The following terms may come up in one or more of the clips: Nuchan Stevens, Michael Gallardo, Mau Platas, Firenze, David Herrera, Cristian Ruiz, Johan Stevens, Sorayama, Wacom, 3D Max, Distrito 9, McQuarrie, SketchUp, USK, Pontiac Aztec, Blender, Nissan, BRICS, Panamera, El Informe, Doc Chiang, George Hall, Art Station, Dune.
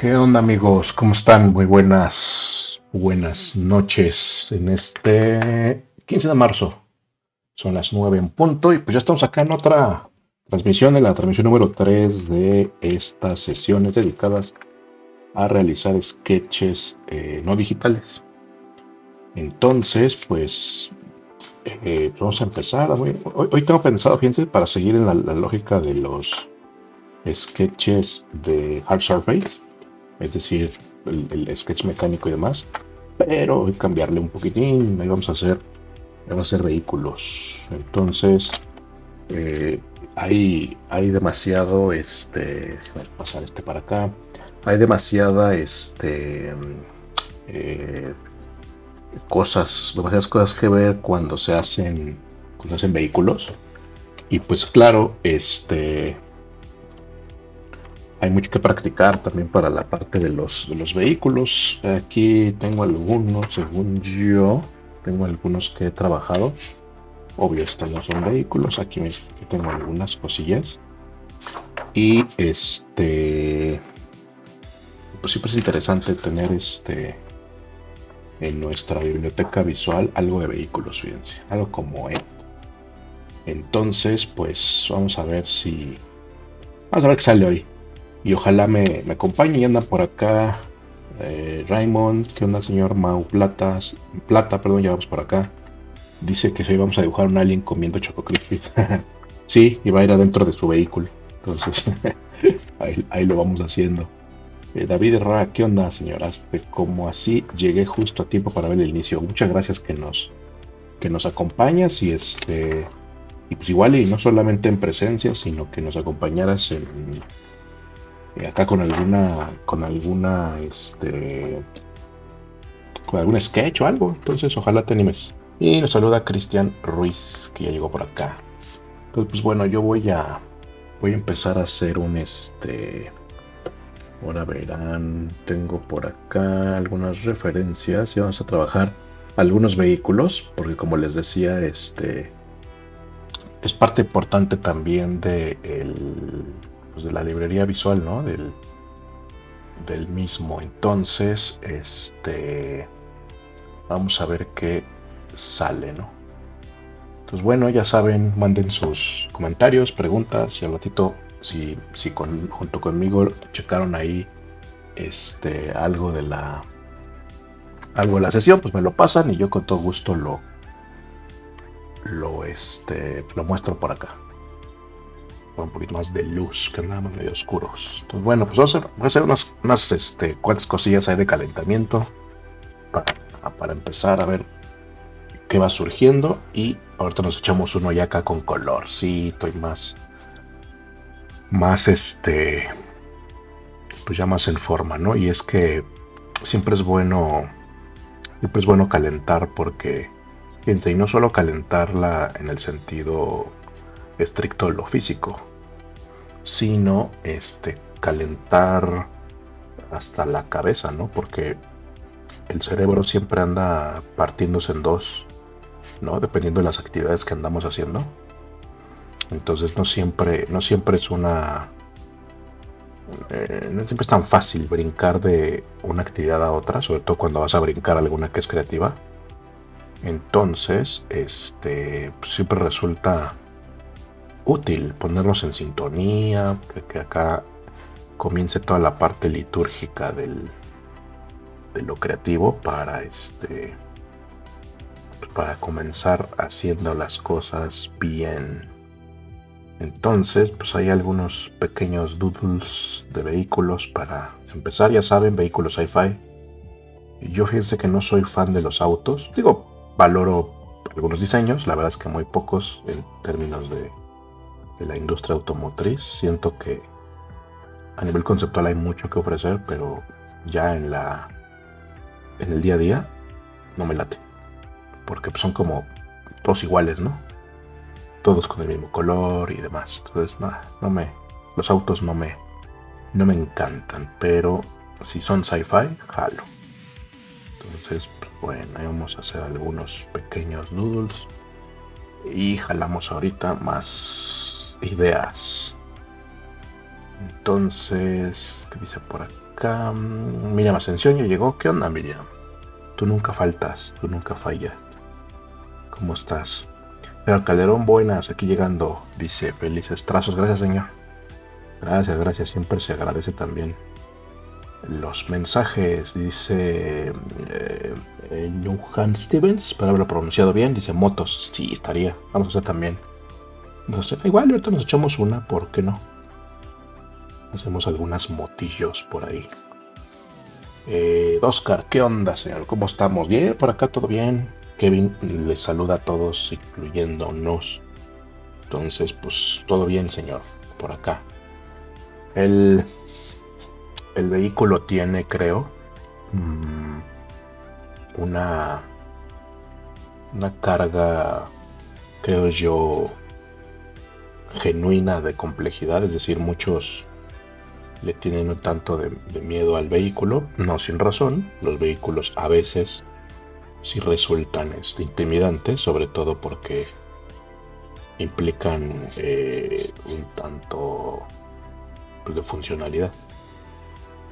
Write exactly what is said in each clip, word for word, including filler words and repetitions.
¿Qué onda, amigos? ¿Cómo están? Muy buenas, buenas noches en este quince de marzo. Son las nueve en punto y pues ya estamos acá en otra transmisión, en la transmisión número tres de estas sesiones dedicadas a realizar sketches eh, no digitales. Entonces, pues eh, vamos a empezar. Hoy, hoy tengo pensado, fíjense, para seguir en la, la lógica de los sketches de hard surface, es decir, el, el sketch mecánico y demás, pero voy a cambiarle un poquitín. Ahí vamos a hacer, vamos a hacer vehículos. Entonces eh, hay, hay demasiado, este, voy a pasar este para acá, hay demasiada, este, eh, cosas, demasiadas cosas que ver cuando se hacen, cuando hacen vehículos, y pues claro, este, hay mucho que practicar también para la parte de los, de los vehículos. Aquí tengo algunos, según yo, tengo algunos que he trabajado. Obvio, estos no son vehículos. Aquí, me, aquí tengo algunas cosillas. Y este... pues siempre es interesante tener este... en nuestra biblioteca visual algo de vehículos, fíjense. Algo como esto. Entonces, pues vamos a ver si... vamos a ver qué sale hoy. Y ojalá me, me acompañe. Y anda por acá eh, Raymond. ¿Qué onda, señor Mau Platas? Plata, perdón, ya vamos por acá. Dice que hoy vamos a dibujar un alien comiendo Choco Crispy. Sí, y va a ir adentro de su vehículo. Entonces, ahí, ahí lo vamos haciendo. Eh, David Herrera, ¿qué onda, señoras? Como así llegué justo a tiempo para ver el inicio. Muchas gracias que nos, que nos acompañas. Y este, y pues igual, y no solamente en presencia, sino que nos acompañaras en... acá con alguna con alguna este con algún sketch o algo. Entonces ojalá te animes. Y nos saluda Cristian Ruiz, que ya llegó por acá. Entonces pues bueno, yo voy a voy a empezar a hacer un este ahora verán, tengo por acá algunas referencias y vamos a trabajar algunos vehículos, porque como les decía, este es parte importante también de el de la librería visual, ¿no? Del, del mismo. Entonces, este, vamos a ver qué sale, ¿no? Entonces, bueno, ya saben, manden sus comentarios, preguntas, y al ratito, si, si con, junto conmigo checaron ahí, este, algo de la, algo de la sesión, pues me lo pasan y yo con todo gusto lo, lo, este, lo muestro por acá. Un poquito más de luz, que andamos medio oscuros. Entonces, bueno, pues vamos a hacer, vamos a hacer unas, unas este, cuantas cosillas hay de calentamiento para, para empezar a ver qué va surgiendo. Y ahorita nos echamos uno ya acá con colorcito y más, más este, pues ya más en forma, ¿no? Y es que siempre es bueno siempre es bueno calentar, porque y no solo calentarla en el sentido estricto de lo físico, sino este calentar hasta la cabeza, ¿no? Porque el cerebro siempre anda partiéndose en dos, ¿no? Dependiendo de las actividades que andamos haciendo. Entonces no siempre, no siempre es una... Eh, no siempre es tan fácil brincar de una actividad a otra, sobre todo cuando vas a brincar alguna que es creativa. Entonces, este siempre resulta útil ponernos en sintonía, que acá comience toda la parte litúrgica del, de lo creativo para, este, para comenzar haciendo las cosas bien. Entonces, pues hay algunos pequeños doodles de vehículos para empezar. Ya saben, vehículos sci-fi. Yo fíjense que no soy fan de los autos. Digo, valoro algunos diseños. La verdad es que muy pocos en términos de, de la industria automotriz. Siento que a nivel conceptual hay mucho que ofrecer, pero ya en la en el día a día no me late. Porque son como todos iguales, ¿no? Todos con el mismo color y demás. Entonces, nada, no me... Los autos no me... No me encantan, pero si son sci-fi, jalo. Entonces, pues, bueno, ahí vamos a hacer algunos pequeños doodles. Y jalamos ahorita más ideas. Entonces, ¿qué dice por acá? Miriam Ascensión ya llegó. ¿Qué onda, Miriam? Tú nunca faltas, tú nunca fallas. ¿Cómo estás? Señor Calderón, buenas, aquí llegando, dice, felices trazos, gracias señor. Gracias, gracias, siempre se agradece también los mensajes, dice eh, eh, Johan Stevens, para haberlo pronunciado bien, dice motos, sí, estaría, vamos a hacer también. Nos, igual ahorita nos echamos una, ¿por qué no? Hacemos algunas motillos por ahí. Eh, Oscar, ¿qué onda señor? ¿Cómo estamos? Bien, por acá todo bien. Kevin les saluda a todos, incluyéndonos. Entonces, pues, todo bien, señor, por acá. El, el vehículo tiene, creo, una, una carga, creo yo, genuina de complejidad. Es decir, muchos le tienen un tanto de, de miedo al vehículo, no sin razón. Los vehículos a veces... si resultan intimidantes, sobre todo porque implican eh, un tanto pues, de funcionalidad.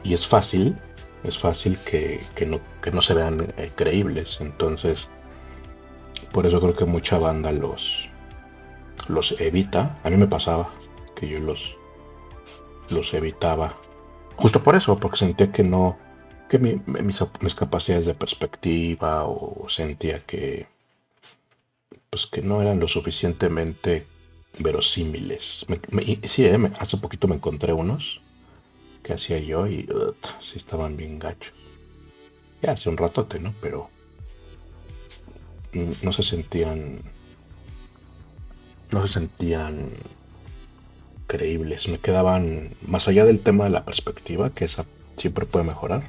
Y es fácil, es fácil que, que, no, que no se vean eh, creíbles. Entonces, por eso creo que mucha banda los, los evita. A mí me pasaba que yo los, los evitaba. Justo por eso, porque sentía que no... que mi, mis, mis capacidades de perspectiva o sentía que pues que no eran lo suficientemente verosímiles. Me, me, sí, eh, me, hace poquito me encontré unos que hacía yo y uh, sí estaban bien gachos. Ya hace un ratote, ¿no? Pero no se sentían no se sentían creíbles. Me quedaban más allá del tema de la perspectiva, que esa siempre puede mejorar.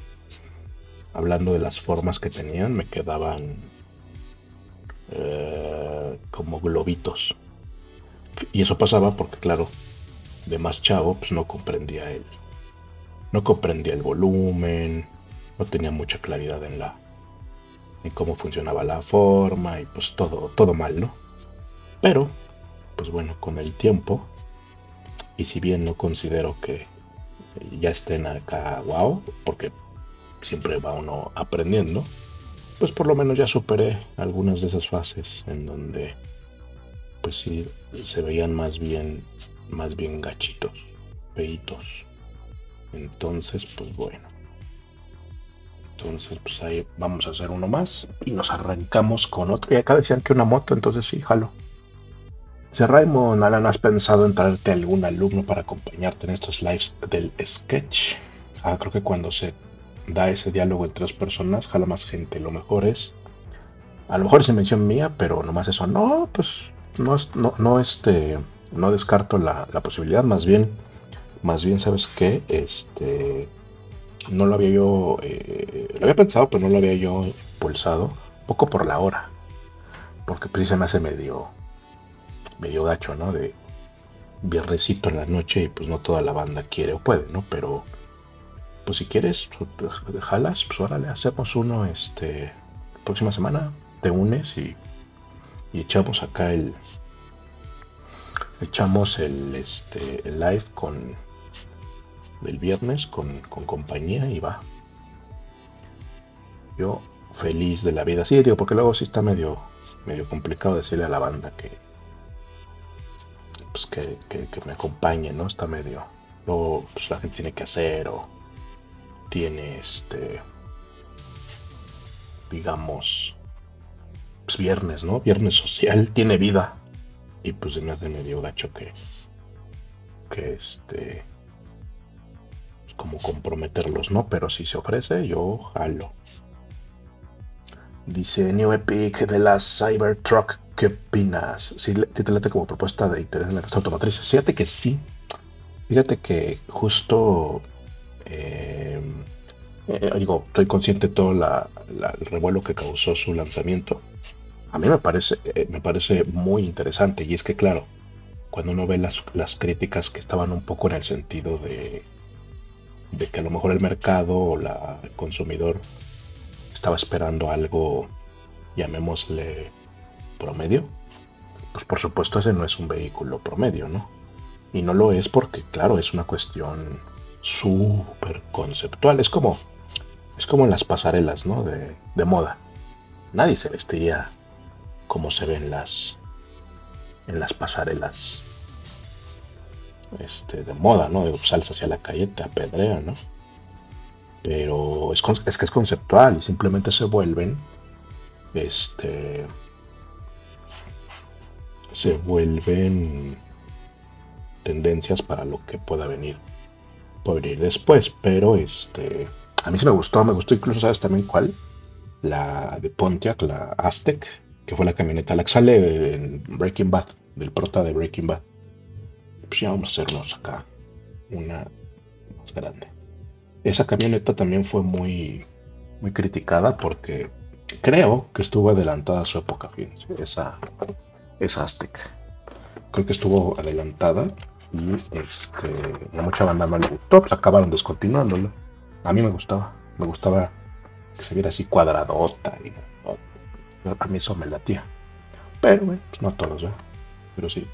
Hablando de las formas que tenían, me quedaban eh, como globitos. Y eso pasaba porque, claro, de más chavo, pues no comprendía el, no comprendía el volumen, no tenía mucha claridad en la, en cómo funcionaba la forma y pues todo, todo mal, ¿no? Pero, pues bueno, con el tiempo, y si bien no considero que ya estén acá, wow, porque siempre va uno aprendiendo, pues por lo menos ya superé algunas de esas fases en donde pues sí se veían más bien más bien gachitos, feitos. Entonces pues bueno, entonces pues ahí vamos a hacer uno más y nos arrancamos con otro. Y acá decían que una moto, entonces sí, jalo. Dice Raymond, Alan, ¿has pensado en traerte algún alumno para acompañarte en estos lives del sketch? Ah, creo que cuando se da ese diálogo entre dos personas, jala más gente. Lo mejor es, a lo mejor es invención mía, pero nomás eso, no, pues, no, no, no, este, no descarto la, la posibilidad, más bien, más bien, ¿sabes qué? Este, no lo había yo, eh, lo había pensado, pero no lo había yo impulsado, un poco por la hora, porque pues sí se me hace medio, medio gacho, ¿no? De viernesito en la noche y pues no toda la banda quiere o puede, ¿no? Pero pues si quieres, jalas, pues órale, hacemos uno este próxima semana, te unes y, y echamos acá el, echamos el, este, el live con del viernes con, con compañía y va. Yo feliz de la vida. Sí, digo, porque luego sí está medio, medio complicado decirle a la banda que pues que, que, que me acompañe, ¿no? Está medio. Luego pues la gente tiene que hacer o tiene este, digamos, pues viernes, ¿no? Viernes social, tiene vida. Y pues se me hace medio gacho que que este como comprometerlos, ¿no? Pero si se ofrece, yo jalo. Dice New Epic de la Cybertruck, ¿qué opinas? Si te late como propuesta de interés en la industria automotriz. Fíjate que sí. Fíjate que justo eh, eh, digo, estoy consciente de todo la, la, el revuelo que causó su lanzamiento. A mí me parece, eh, me parece muy interesante. Y es que claro, cuando uno ve las, las críticas que estaban un poco en el sentido de de que a lo mejor el mercado o la, el consumidor estaba esperando algo, llamémosle promedio, pues por supuesto ese no es un vehículo promedio, ¿no? Y no lo es porque, claro, es una cuestión súper conceptual. Es como, es como en las pasarelas, ¿no? De, de moda. Nadie se vestiría como se ven las, en las pasarelas Este, de moda, ¿no? De salsa hacia la calle, te apedrea, ¿no? Pero es, es que es conceptual, simplemente se vuelven, este, se vuelven tendencias para lo que pueda venir, puede venir después. Pero este, a mí sí me gustó, me gustó incluso, ¿sabes también cuál? La de Pontiac, la Aztec, que fue la camioneta, la que sale en Breaking Bad, del prota de Breaking Bad. Pues ya vamos a hacernos acá una más grande. Esa camioneta también fue muy, muy criticada porque creo que estuvo adelantada a su época, fíjense, esa, esa Aztec. Creo que estuvo adelantada y este, a mucha banda no le gustó, pues acabaron descontinuándola. A mí me gustaba, me gustaba que se viera así cuadradota y a mí eso me latía. Pero, pues no a todos, ¿eh? Pero sí.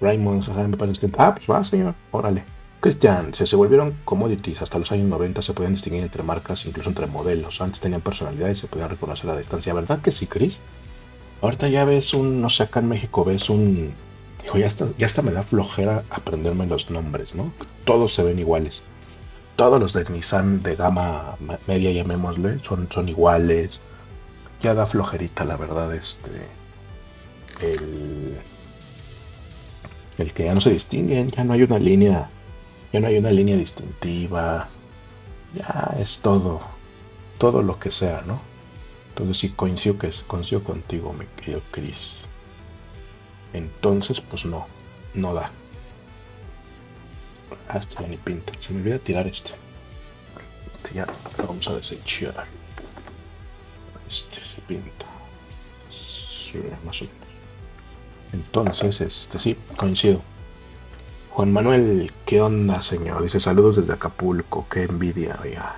Raymond, me parece que... Ah, pues va, señor, órale. Cristian, se volvieron commodities. Hasta los años noventa se podían distinguir entre marcas, incluso entre modelos. Antes tenían personalidad y se podían reconocer a la distancia. ¿Verdad que sí, Chris? Ahorita ya ves un... No sé, acá en México ves un... Dijo, ya hasta, ya hasta me da flojera aprenderme los nombres, ¿no? Todos se ven iguales. Todos los de Nissan de gama media, llamémosle, son, son iguales. Ya da flojerita, la verdad, este... El... el que ya no se distinguen, ya no hay una línea, ya no hay una línea distintiva, ya es todo, todo lo que sea, ¿no? Entonces sí, coincido, que, coincido contigo, mi querido Chris. Entonces, pues no, no da. Hasta ni pinta, se me olvida tirar este. Este ya lo vamos a desechar. Este se pinta. Sí, más o menos. Entonces, este sí, coincido. Juan Manuel, ¿qué onda, señor? Dice, saludos desde Acapulco, qué envidia, ya.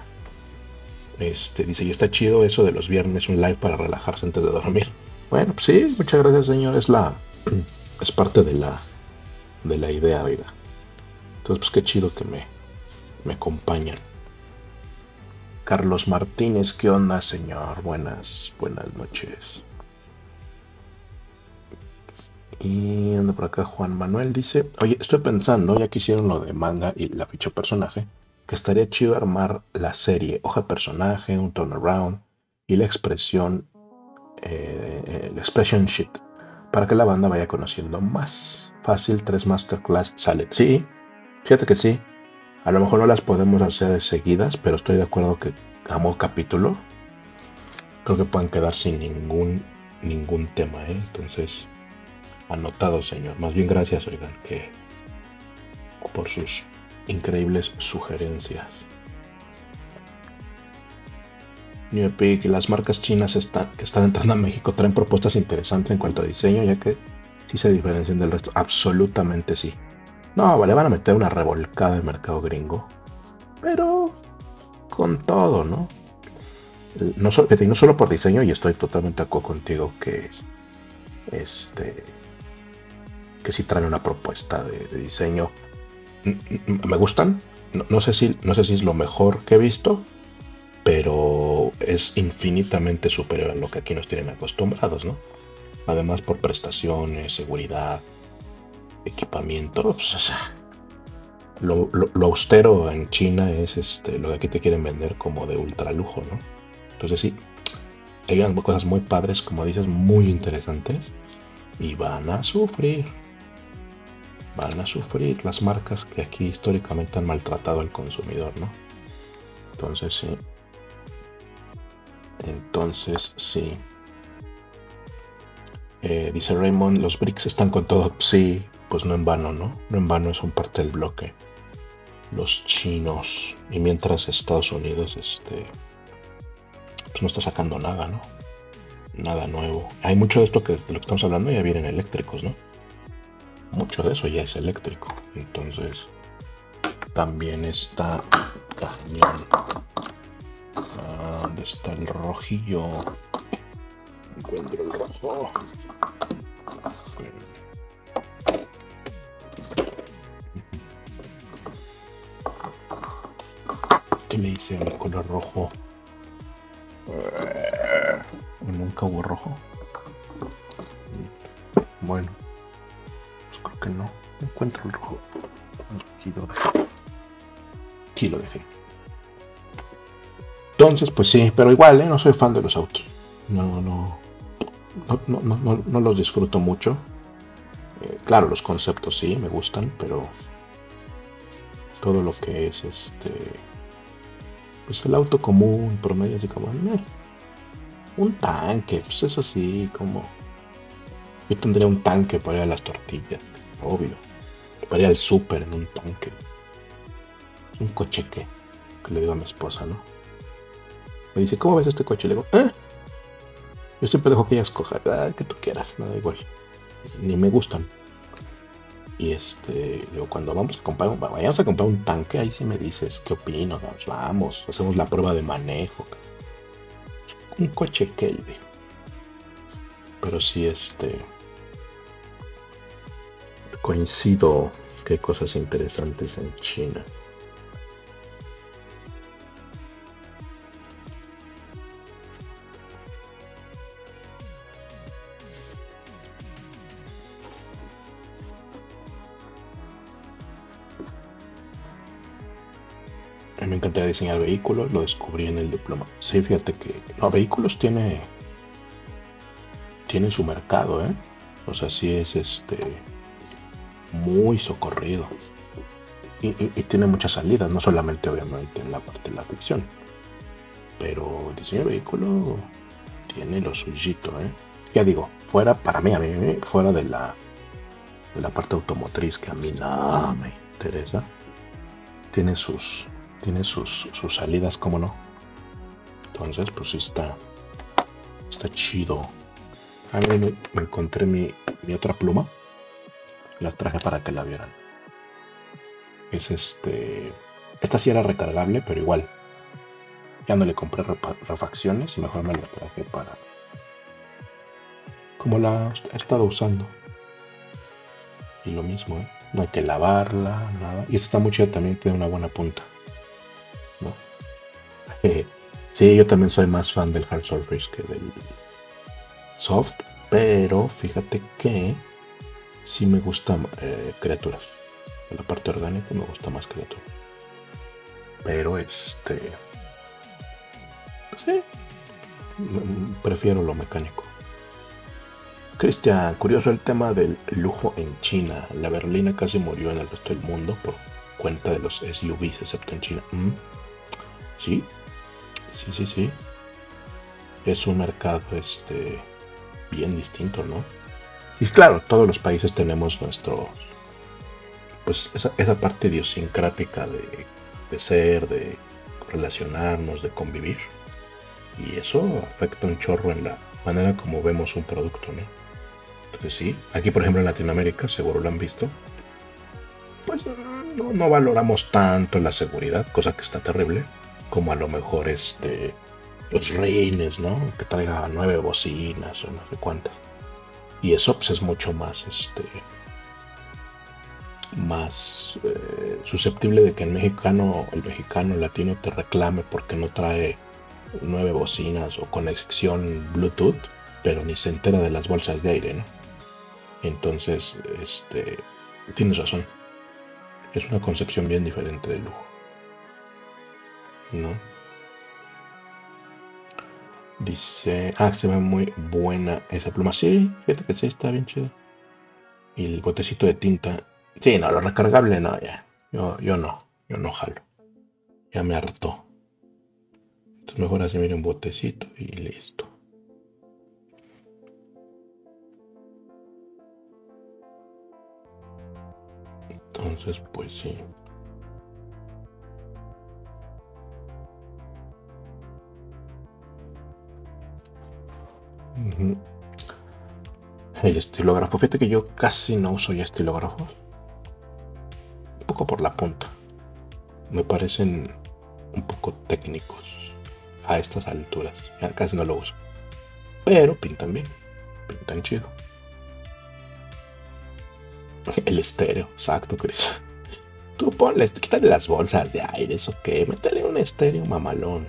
Este, dice, y está chido eso de los viernes, un live para relajarse antes de dormir. Bueno, pues sí, muchas gracias, señor. Es la, es parte de la, de la idea, oiga. Entonces, pues qué chido que me, me acompañan. Carlos Martínez, ¿qué onda, señor? Buenas, buenas noches. Y anda por acá Juan Manuel, dice, oye, estoy pensando, ya que hicieron lo de manga y la ficha personaje, que estaría chido armar la serie, hoja personaje, un turnaround y la expresión, eh, la expression sheet, para que la banda vaya conociendo más fácil. Tres masterclass salen. Sí, fíjate que sí, a lo mejor no las podemos hacer seguidas, pero estoy de acuerdo que a modo capítulo creo que pueden quedar sin ningún, ningún tema, ¿eh? Entonces... Anotado, señor. Más bien gracias, oigan, que por sus increíbles sugerencias. Ni me pide que las marcas chinas están, que están entrando a México traen propuestas interesantes en cuanto a diseño, ya que sí se diferencian del resto. Absolutamente sí. No, vale, van a meter una revolcada al mercado gringo. Pero con todo, ¿no? No solo, no solo por diseño, y estoy totalmente de acuerdo contigo que este que sí traen una propuesta de, de diseño. Me gustan. No, no sé si, no sé si es lo mejor que he visto, pero es infinitamente superior a lo que aquí nos tienen acostumbrados, ¿no? Además, por prestaciones, seguridad, equipamiento, pues, o sea, lo, lo, lo austero en China es este, lo que aquí te quieren vender como de ultra lujo, ¿no? Entonces sí, hay unas cosas muy padres, como dices, muy interesantes, y van a sufrir, van a sufrir las marcas que aquí históricamente han maltratado al consumidor, ¿no? Entonces sí. Entonces sí. Eh, dice Raymond, los BRICS están con todo. Sí, pues no en vano, ¿no? No en vano son parte del bloque. Los chinos. Y mientras Estados Unidos, este, pues no está sacando nada, ¿no? Nada nuevo. Hay mucho de esto que de lo que estamos hablando ya vienen eléctricos, ¿no? Mucho de eso ya es eléctrico. Entonces, también está cañón. ¿Dónde está el rojillo? Encuentro el rojo. ¿Qué le hice al color rojo? ¿Nunca hubo rojo? Bueno, pues creo que no. Encuentro el rojo. Aquí lo dejé. Aquí lo dejé. Entonces, pues sí, pero igual, ¿eh? No soy fan de los autos. No, no. No, no, no, no, no los disfruto mucho. Eh, claro, los conceptos sí me gustan, pero todo lo que es este, pues el auto común, promedio, así como eh, un tanque, pues eso sí, como yo tendría un tanque para ir a las tortillas, obvio, para ir al súper en un tanque, un coche que, que le digo a mi esposa, ¿no? Me dice, ¿cómo ves este coche? Le digo, ¿eh? Yo siempre dejo que ella escoja, ah, que tú quieras, nada igual. Ni me gustan. Y este, digo, cuando vamos a comprar, un, vayamos a comprar un tanque, ahí sí me dices, ¿qué opino? Vamos, vamos hacemos la prueba de manejo. Un coche que él dijo. Pero sí, este, coincido que hay cosas interesantes en China. Me encantaría diseñar vehículos, lo descubrí en el diploma. Sí, fíjate que no, vehículos tiene tiene su mercado, ¿eh? O sea, sí es este muy socorrido y, y, y tiene muchas salidas, no solamente obviamente en la parte de la ficción, pero diseño de vehículo tiene lo suyito, ¿eh? Ya digo, fuera para mí, a mí fuera de la de la parte automotriz que a mí nada me interesa, tiene sus Tiene sus, sus salidas, ¿cómo no? Entonces, pues sí está, está chido. Ah, miren, me encontré mi, mi otra pluma. La traje para que la vieran. Es este... Esta sí era recargable, pero igual. Ya no le compré refacciones y mejor me la traje para... Como la he estado usando. Y lo mismo, ¿eh? No hay que lavarla, nada. Y esta está muy chida también, tiene una buena punta. Sí, yo también soy más fan del hard surface que del soft, pero fíjate que sí me gustan eh, criaturas. En la parte orgánica me gusta más criaturas. Pero este... Pues sí, prefiero lo mecánico. Cristian, curioso el tema del lujo en China. La berlina casi murió en el resto del mundo por cuenta de los S U Vs, excepto en China. ¿Mm? Sí. Sí, sí, sí. Es un mercado este bien distinto, ¿no? Y claro, todos los países tenemos nuestro... Pues esa, esa parte idiosincrática de, de ser, de relacionarnos, de convivir. Y eso afecta un chorro en la manera como vemos un producto, ¿no? Entonces sí, aquí por ejemplo en Latinoamérica, seguro lo han visto, pues no, no valoramos tanto la seguridad, cosa que está terrible, como a lo mejor este los reines, ¿no? Que traiga nueve bocinas o no sé cuántas. Y eso pues, es mucho más este más eh, susceptible de que el mexicano, el mexicano latino te reclame porque no trae nueve bocinas o conexión Bluetooth, pero ni se entera de las bolsas de aire, ¿no? Entonces, este, tienes razón. Es una concepción bien diferente del lujo, ¿no? Dice, ah, se ve muy buena esa pluma. Sí, fíjate que sí, está bien chida. Y el botecito de tinta. Sí, no, lo recargable no, ya. Yo, yo no, yo no jalo. Ya me hartó. Entonces mejor así, mire, un botecito y listo. Entonces, pues sí. Uh-huh. El estilógrafo, fíjate que yo casi no uso ya estilógrafos, un poco por la punta, me parecen un poco técnicos a estas alturas, ya casi no lo uso, pero pintan bien, pintan chido. El estéreo, exacto, Chris, tú ponle, quítale las bolsas de aire, eso que, métale un estéreo mamalón,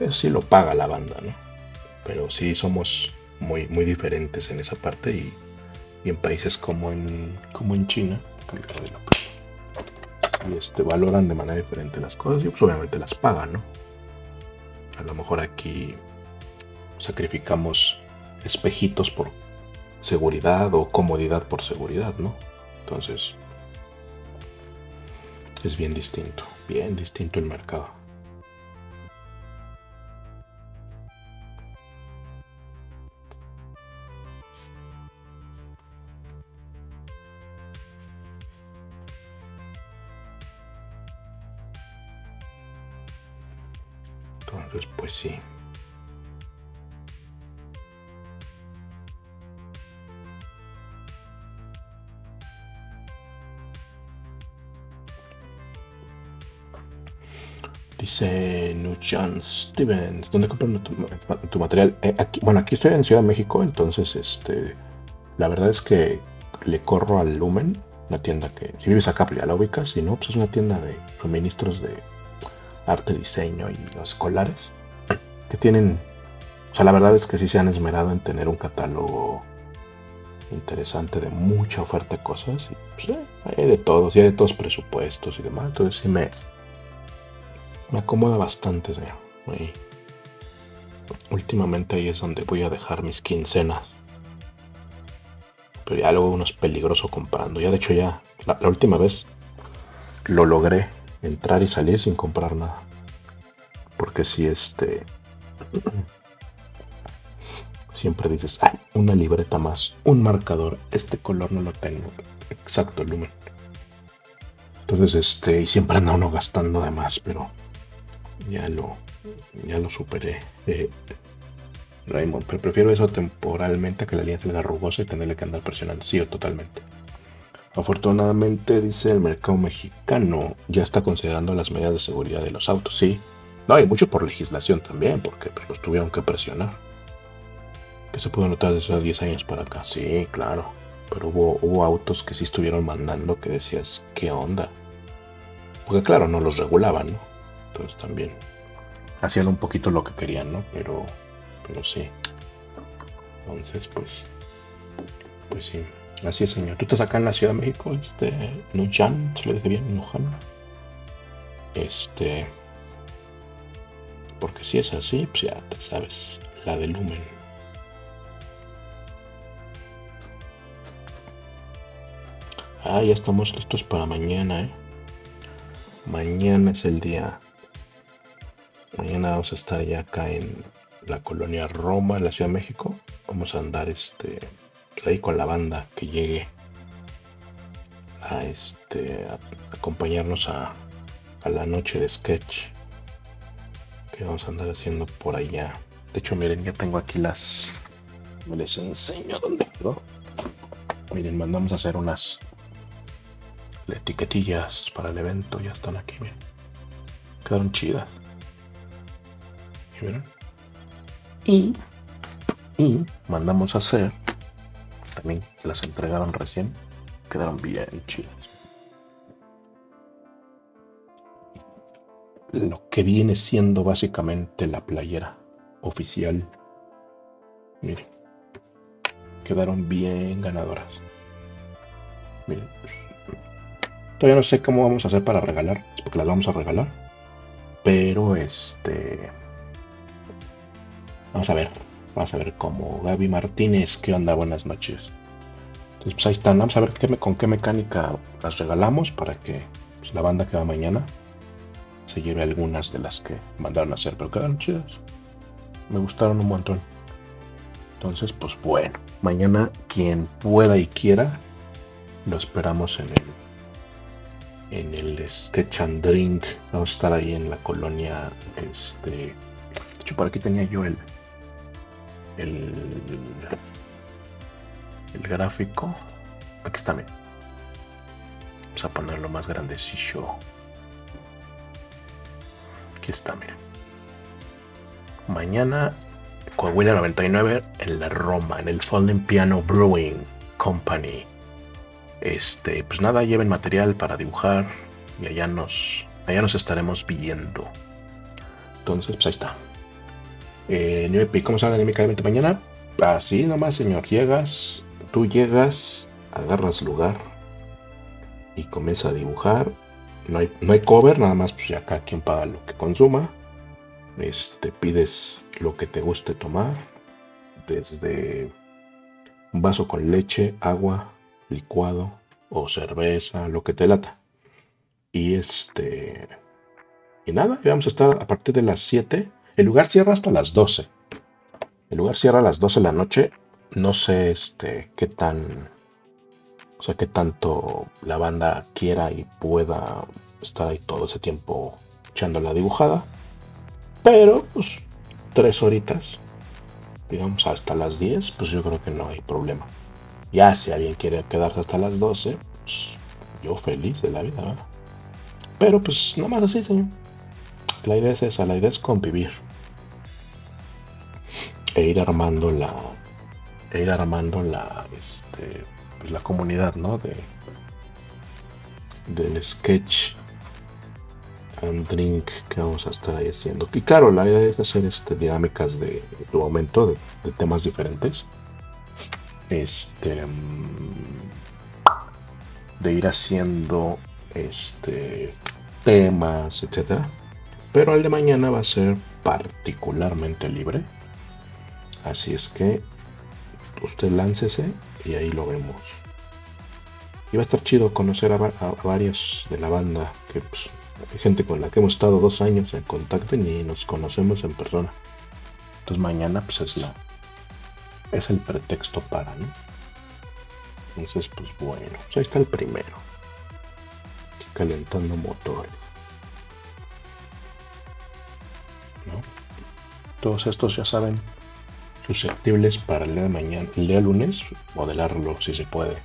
eso sí lo paga la banda, ¿no? Pero sí somos muy, muy diferentes en esa parte y, y en países como en, como en China, y este, valoran de manera diferente las cosas y pues obviamente las pagan, ¿no? A lo mejor aquí sacrificamos espejitos por seguridad o comodidad por seguridad, ¿no? Entonces es bien distinto, bien distinto el mercado. Pues sí. Dice Nuchan Stevens, ¿dónde compran tu, tu material? Eh, aquí, bueno, aquí estoy en Ciudad de México, entonces este, la verdad es que le corro al Lumen, la tienda que, si vives acá, ya la ubicas, si no, pues es una tienda de suministros de arte, diseño y los escolares que tienen, o sea, la verdad es que sí se han esmerado en tener un catálogo interesante de mucha oferta de cosas y pues, eh, hay de todos, y hay de todos presupuestos y demás, entonces sí me me acomoda bastante, ¿sí? Muy, últimamente ahí es donde voy a dejar mis quincenas, pero ya luego uno es peligroso comprando, ya de hecho ya, la, la última vez lo logré, entrar y salir sin comprar nada, porque si este siempre dices, ay, una libreta más, un marcador, este color no lo tengo, exacto, Lumen, entonces este, y siempre anda uno gastando de más, pero ya lo ya lo superé, eh, Raymond, pero prefiero eso temporalmente que la línea salga rugosa y tenerle que andar presionando, sí, o totalmente. Afortunadamente, dice, el mercado mexicano ya está considerando las medidas de seguridad de los autos, sí. No, hay mucho por legislación también, porque pues, los tuvieron que presionar. Que se pudo notar desde hace diez años para acá, sí, claro. Pero hubo, hubo autos que sí estuvieron mandando que decías, ¿qué onda? Porque claro, no los regulaban, ¿no? Entonces también hacían un poquito lo que querían, ¿no? Pero, pero sí. Entonces, pues, pues sí. Así es, señor. Tú estás acá en la Ciudad de México, este, Nuchan, se lo dije bien, Nuchan. Este, porque si es así, pues ya te sabes, la de Lumen. Ah, ya estamos listos para mañana, ¿eh? Mañana es el día. Mañana vamos a estar ya acá en la colonia Roma, en la Ciudad de México. Vamos a andar, este... ahí con la banda que llegue a este a acompañarnos a, a la noche de sketch, que vamos a andar haciendo por allá. De hecho, miren, ya tengo aquí las... me les enseño dónde quedó. Miren, mandamos a hacer unas etiquetillas para el evento. Ya están aquí, miren. Quedaron chidas. ¿Y miren? Y, y mandamos a hacer... también las entregaron recién. Quedaron bien chidas. Lo que viene siendo básicamente la playera oficial. Miren, quedaron bien ganadoras. Miren, todavía no sé cómo vamos a hacer para regalar, porque las vamos a regalar, pero este vamos a ver, vamos a ver cómo. Gaby Martínez, ¿qué onda? Buenas noches. Entonces, pues ahí están. Vamos a ver qué me, con qué mecánica las regalamos para que pues, la banda que va mañana se lleve algunas de las que mandaron a hacer, pero quedaron chidas. Me gustaron un montón. Entonces, pues bueno, mañana quien pueda y quiera, lo esperamos en el en el Sketch and Drink. Vamos a estar ahí en la colonia. Este, de hecho, por aquí tenía yo el el, el gráfico. Aquí está, bien. Vamos a ponerlo más grandecillo. Aquí está, miren. Mañana, Coahuila noventa y nueve, en la Roma, en el Folding Piano Brewing Company. Este, pues nada, lleven material para dibujar y allá nos, allá nos estaremos viendo. Entonces, pues ahí está. Eh, New Epic, ¿cómo sale la dinámica del evento mañana? Así nomás, señor. Llegas, tú llegas, agarras lugar y comienza a dibujar. No hay, no hay cover, nada más pues ya cada quien paga lo que consuma. Este, pides lo que te guste tomar, desde un vaso con leche, agua, licuado o cerveza, lo que te lata. Y este y nada, vamos a estar a partir de las siete. El lugar cierra hasta las doce. El lugar cierra a las doce de la noche. No sé este qué tan... o sea, que tanto la banda quiera y pueda estar ahí todo ese tiempo echando la dibujada. Pero, pues, tres horitas, digamos, hasta las diez, pues yo creo que no hay problema. Ya si alguien quiere quedarse hasta las doce, pues yo feliz de la vida, ¿verdad? Pero, pues, nada más así, señor. La idea es esa, la idea es convivir. E ir armando la... E ir armando la... Este... pues la comunidad, ¿no? De, del Sketch and Drink que vamos a estar ahí haciendo. Y claro, la idea es hacer este, dinámicas de, de momento, de, de temas diferentes. Este, de ir haciendo este, temas, etcétera. Pero el de mañana va a ser particularmente libre. Así es que usted láncese y ahí lo vemos. Y va a estar chido conocer a, va a varios de la banda, que pues, hay gente con la que hemos estado dos años en contacto y ni nos conocemos en persona. Entonces mañana pues es la es el pretexto para, ¿no? Entonces pues bueno, pues ahí está el primero. Aquí calentando motores, ¿no? Todos estos ya saben, susceptibles para el día de mañana, el día lunes, modelarlo si se puede.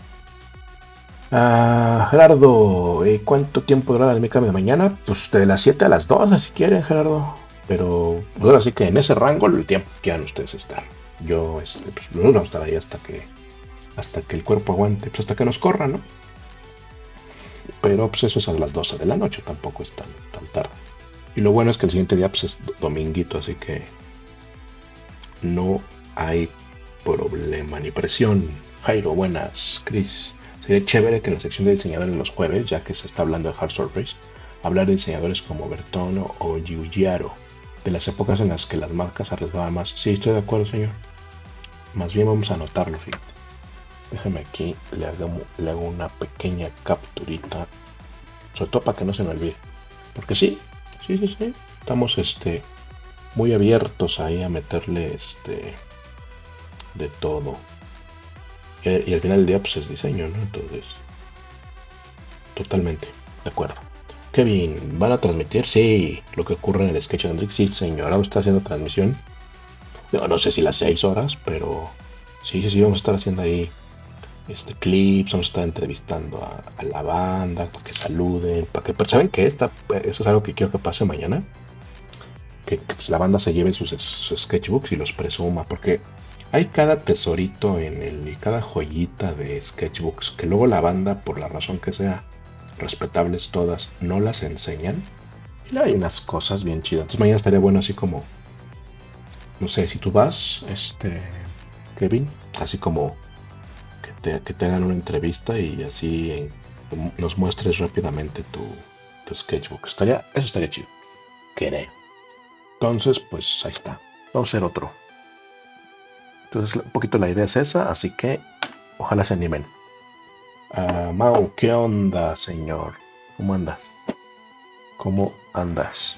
Ah, Gerardo, ¿eh, cuánto tiempo durará la dinámica de mañana? Pues de las siete a las doce si quieren, Gerardo. Pero pues ahora sí que en ese rango el tiempo que quieran ustedes estar. Yo, este, pues no vamos a estar ahí hasta que hasta que el cuerpo aguante, pues hasta que nos corra, ¿no? Pero pues eso es a las doce de la noche, tampoco es tan, tan tarde. Y lo bueno es que el siguiente día pues es dominguito, así que no hay problema ni presión. Jairo, buenas. Chris, sería chévere que en la sección de diseñadores los jueves, ya que se está hablando de hard surface, hablar de diseñadores como Bertone o Giugiaro, de las épocas en las que las marcas arriesgaban más. Sí, estoy de acuerdo, señor. Más bien vamos a anotarlo, fíjate. Déjame aquí, le hago, le hago una pequeña capturita, sobre todo para que no se me olvide. Porque sí, sí, sí, sí. Estamos este... muy abiertos ahí a meterle este de todo. Y, y al final del día pues es diseño, ¿no? Entonces, totalmente, de acuerdo. Kevin, ¿van a transmitir? Sí, lo que ocurre en el sketch de Andrix. Sí, señor, ahora está haciendo transmisión. No, no sé si las seis horas, pero sí, sí, sí, vamos a estar haciendo ahí este clips, vamos a estar entrevistando a, a la banda, para que saluden, para que... Pero ¿saben qué? Esta, eso es algo que quiero que pase mañana. Que, que pues, la banda se lleve sus, sus sketchbooks y los presuma, porque hay cada tesorito en el y cada joyita de sketchbooks que luego la banda, por la razón que sea, respetables todas, no las enseñan. Y hay unas cosas bien chidas. Entonces mañana estaría bueno así como, no sé, si tú vas, este, Kevin, así como que te, que te hagan una entrevista y así en, nos muestres rápidamente tu, tu sketchbook. Estaría, eso estaría chido. Queré. Entonces, pues ahí está. Vamos a hacer otro. Entonces, un poquito la idea es esa, así que ojalá se animen. Uh, Mau, ¿qué onda, señor? ¿Cómo andas? ¿Cómo andas?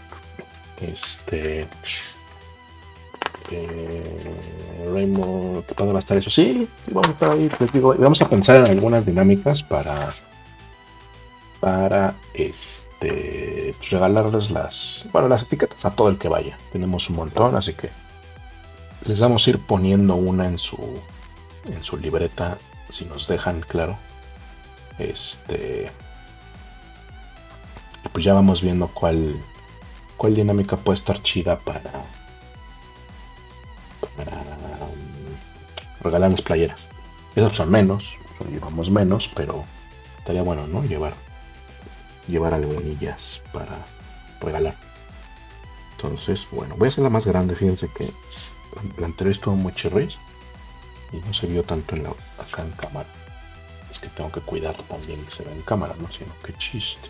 Este... Eh, Raymond, ¿dónde va a estar eso? Sí, vamos a estar ahí, les digo, vamos a pensar en algunas dinámicas para... Para, este... Pues, regalarles las... Bueno, las etiquetas a todo el que vaya. Tenemos un montón, así que... Les vamos a ir poniendo una en su... En su libreta, si nos dejan, claro. Este, pues ya vamos viendo cuál cuál dinámica puede estar chida para, para um, regalar las playeras. Esas son menos, llevamos menos, pero estaría bueno, ¿no? Llevar llevar algunillas para regalar. Entonces, bueno, voy a hacer la más grande. Fíjense que la anterior estuvo muy chirris y no se vio tanto en la, acá en cámara. Es que tengo que cuidar también que se vea en cámara, ¿no? Sino que chiste.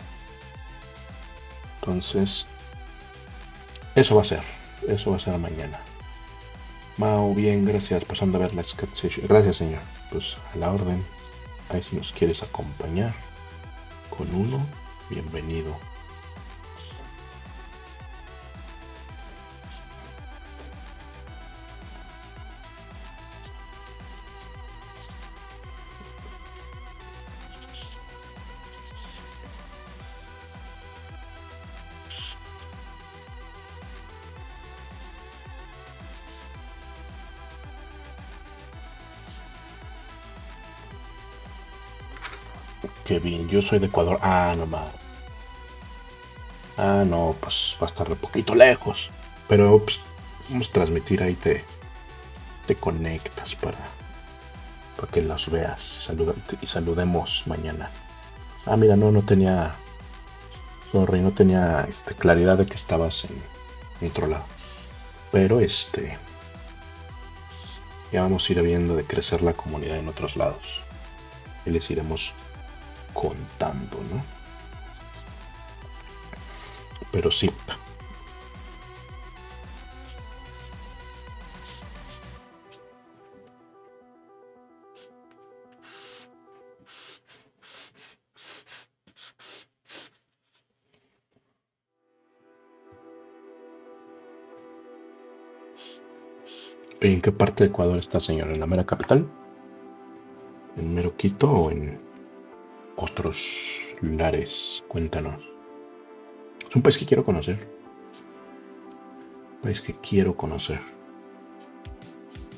Entonces, eso va a ser. Eso va a ser mañana. Mau, bien, gracias. Pasando a ver la sketch session. Gracias, señor. Pues a la orden. Ahí si nos quieres acompañar con uno, bienvenido. Kevin, yo soy de Ecuador. Ah, no más. Ah, no, pues va a estar un poquito lejos. Pero pues, vamos a transmitir ahí, te, te conectas para, para que las veas. Saluda, y saludemos mañana. Ah, mira, no, no tenía. Sorry, no tenía este, claridad de que estabas en, en otro lado. Pero este. Ya vamos a ir viendo de crecer la comunidad en otros lados. Y les iremos contando, ¿no? Pero sí. ¿Y en qué parte de Ecuador está, señor? ¿En la mera capital? ¿En mero Quito o en otros lares? Cuéntanos. Es un país que quiero conocer. Un país que quiero conocer.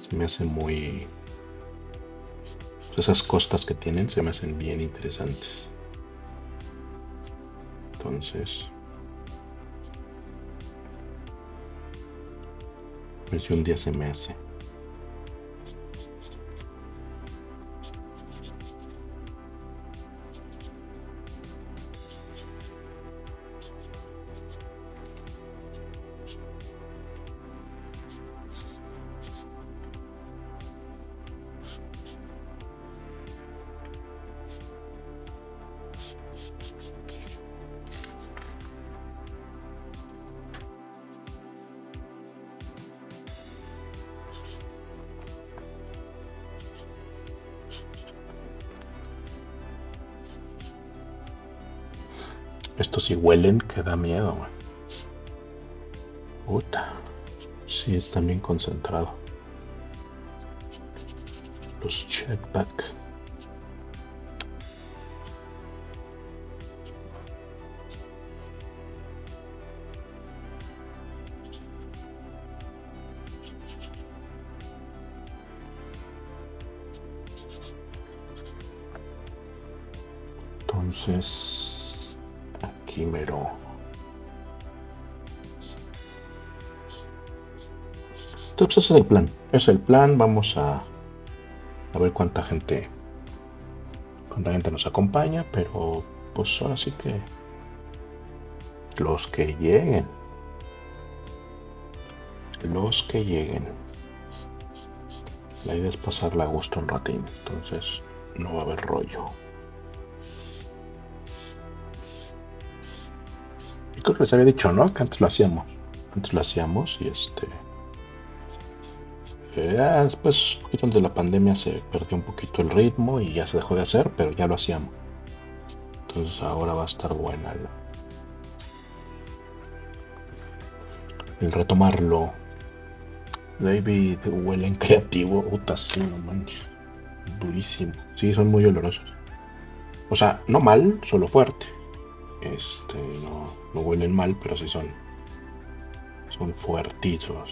Se me hace muy... Esas costas que tienen se me hacen bien interesantes. Entonces... A ver si un día se me hace. Estos sí huelen que da miedo, güey. Puta. Sí, están bien concentrados. Los checkback. Entonces, aquí mero. Entonces ese es el plan, es el plan, vamos a, a ver cuánta gente, cuánta gente nos acompaña, pero pues ahora sí que los que lleguen, los que lleguen, la idea es pasarla a gusto un ratín, entonces no va a haber rollo. Y creo que les había dicho, ¿no? Que antes lo hacíamos, antes lo hacíamos y este... Eh, después, un poquito antes de la pandemia se perdió un poquito el ritmo y ya se dejó de hacer, pero ya lo hacíamos. Entonces ahora va a estar buena la... el retomarlo. David huelen creativo, utacino, man. Durísimo. Sí, son muy olorosos. O sea, no mal, solo fuerte. Este, no, no huelen mal, pero sí son... son fuertizos.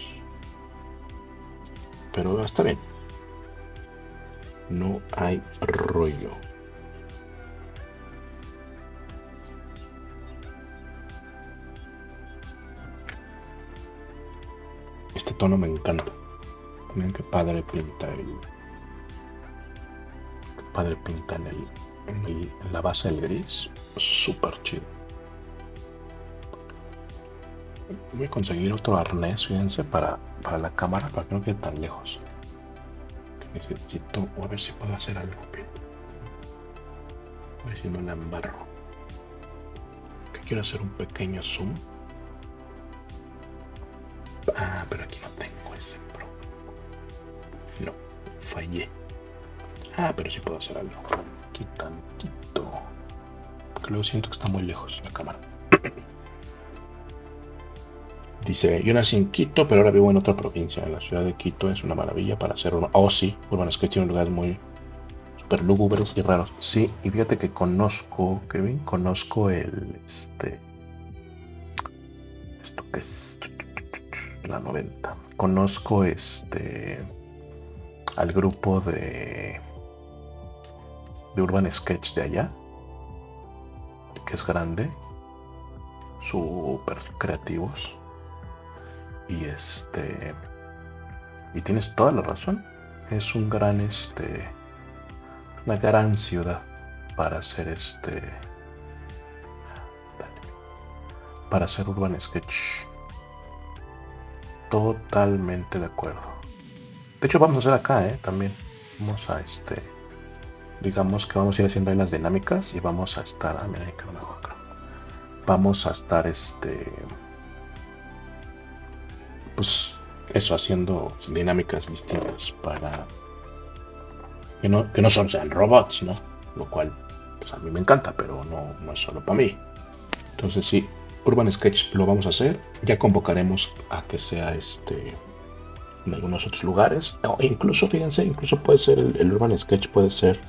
Pero está bien. No hay rollo. Este tono me encanta. Miren qué padre pinta el... qué padre pinta en, el, en, el, en la base del gris. Súper chido. Voy a conseguir otro arnés, fíjense, para... para la cámara, para que no quede tan lejos. Necesito, o a ver si puedo hacer algo bien. A ver si no la embarro. Que quiero hacer un pequeño zoom. Ah, pero aquí no tengo ese pro. No, fallé. Ah, pero sí puedo hacer algo. Aquí tantito. Porque luego siento que está muy lejos la cámara. Dice, yo nací en Quito, pero ahora vivo en otra provincia. La ciudad de Quito es una maravilla para hacer... Urban... Oh, sí, Urban Sketch tiene lugares muy... súper lúgubres y raros. Sí, y fíjate que conozco, Kevin, conozco el... este... esto que es... la noventa. Conozco este... al grupo de... de Urban Sketch de allá. Que es grande. Súper creativos. Y este... y tienes toda la razón. Es un gran este... una gran ciudad para hacer este... para hacer Urban Sketch. Totalmente de acuerdo. De hecho vamos a hacer acá, ¿eh? También. Vamos a este... digamos que vamos a ir haciendo ahí las dinámicas y vamos a estar... ah, mira, que no me hago acá. Vamos a estar este... pues eso, haciendo dinámicas distintas para que no, que no solo sean robots, ¿no? Lo cual pues a mí me encanta, pero no, no es solo para mí. Entonces sí, Urban Sketch lo vamos a hacer. Ya convocaremos a que sea este en algunos otros lugares. No, incluso, fíjense, incluso puede ser el, el Urban Sketch puede ser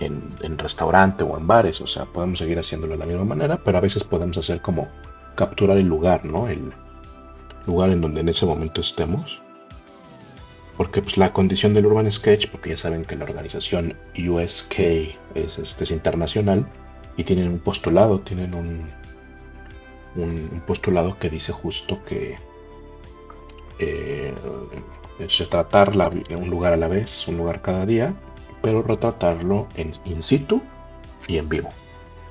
en, en restaurante o en bares. O sea, podemos seguir haciéndolo de la misma manera, pero a veces podemos hacer como capturar el lugar, ¿no? El lugar en donde en ese momento estemos, porque pues la condición del Urban Sketch, porque ya saben que la organización U S K es, este, es internacional y tienen un postulado, tienen un, un, un postulado que dice justo que eh, es tratar la, un lugar a la vez, un lugar cada día, pero retratarlo en in situ y en vivo,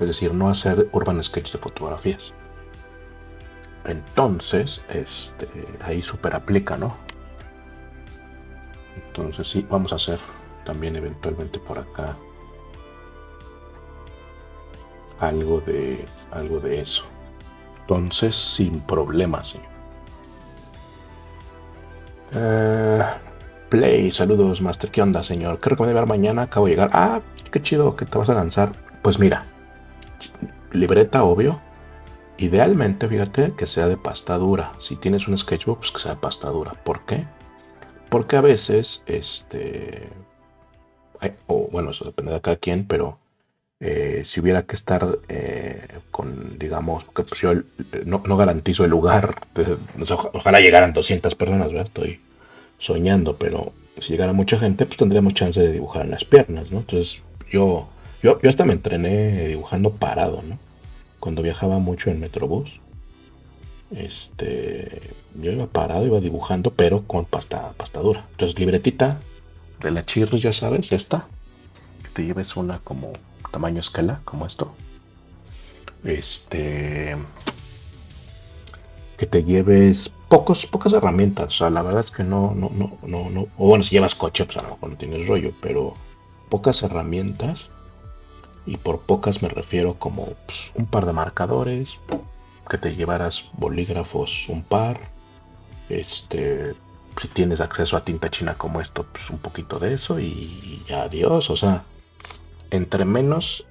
es decir, no hacer Urban Sketch de fotografías. Entonces, este, ahí super aplica, ¿no? Entonces sí, vamos a hacer también eventualmente por acá algo de algo de eso. Entonces, sin problemas, sí. Uh, Play, saludos, Master. ¿Qué onda, señor? ¿Qué recomiendo ver mañana? Acabo de llegar. Ah, qué chido que te vas a lanzar. Pues mira, libreta, obvio. Idealmente, fíjate, que sea de pasta dura. Si tienes un sketchbook, pues que sea de pasta dura. ¿Por qué? Porque a veces, este... hay, o bueno, eso depende de cada quien, pero Eh, si hubiera que estar eh, con, digamos, que pues yo no, no garantizo el lugar, pues, oja, ojalá llegaran doscientas personas, ¿verdad? Estoy soñando, pero si llegara mucha gente, pues tendríamos chance de dibujar en las piernas, ¿no? Entonces yo, yo, yo hasta me entrené dibujando parado, ¿no? Cuando viajaba mucho en Metrobús, este, yo iba parado, iba dibujando, pero con pasta, pasta dura. Entonces libretita de la Chirris, ya sabes, esta, que te lleves una como... tamaño escala, como esto, este, que te lleves pocos, pocas herramientas, o sea, la verdad es que no, no, no, no, no, o bueno, si llevas coche, pues a lo mejor no tienes rollo, pero pocas herramientas, y por pocas me refiero como pues, un par de marcadores, que te llevaras bolígrafos un par, este, si tienes acceso a tinta china como esto, pues un poquito de eso, y ya adiós, o sea, entre menos,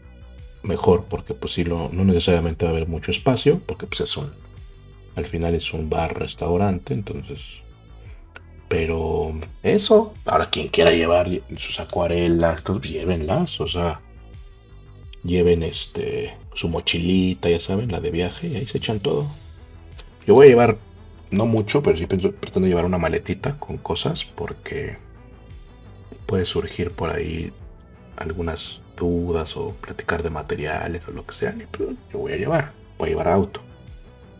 mejor, porque pues sí, lo, no necesariamente va a haber mucho espacio, porque pues es un, al final es un bar-restaurante, entonces, pero eso, ahora quien quiera llevar sus acuarelas, pues llévenlas, o sea, lleven este, su mochilita, ya saben, la de viaje, y ahí se echan todo. Yo voy a llevar, no mucho, pero sí pienso, pretendo llevar una maletita con cosas, porque puede surgir por ahí algunas dudas o platicar de materiales o lo que sea, pero yo voy a llevar, voy a llevar auto.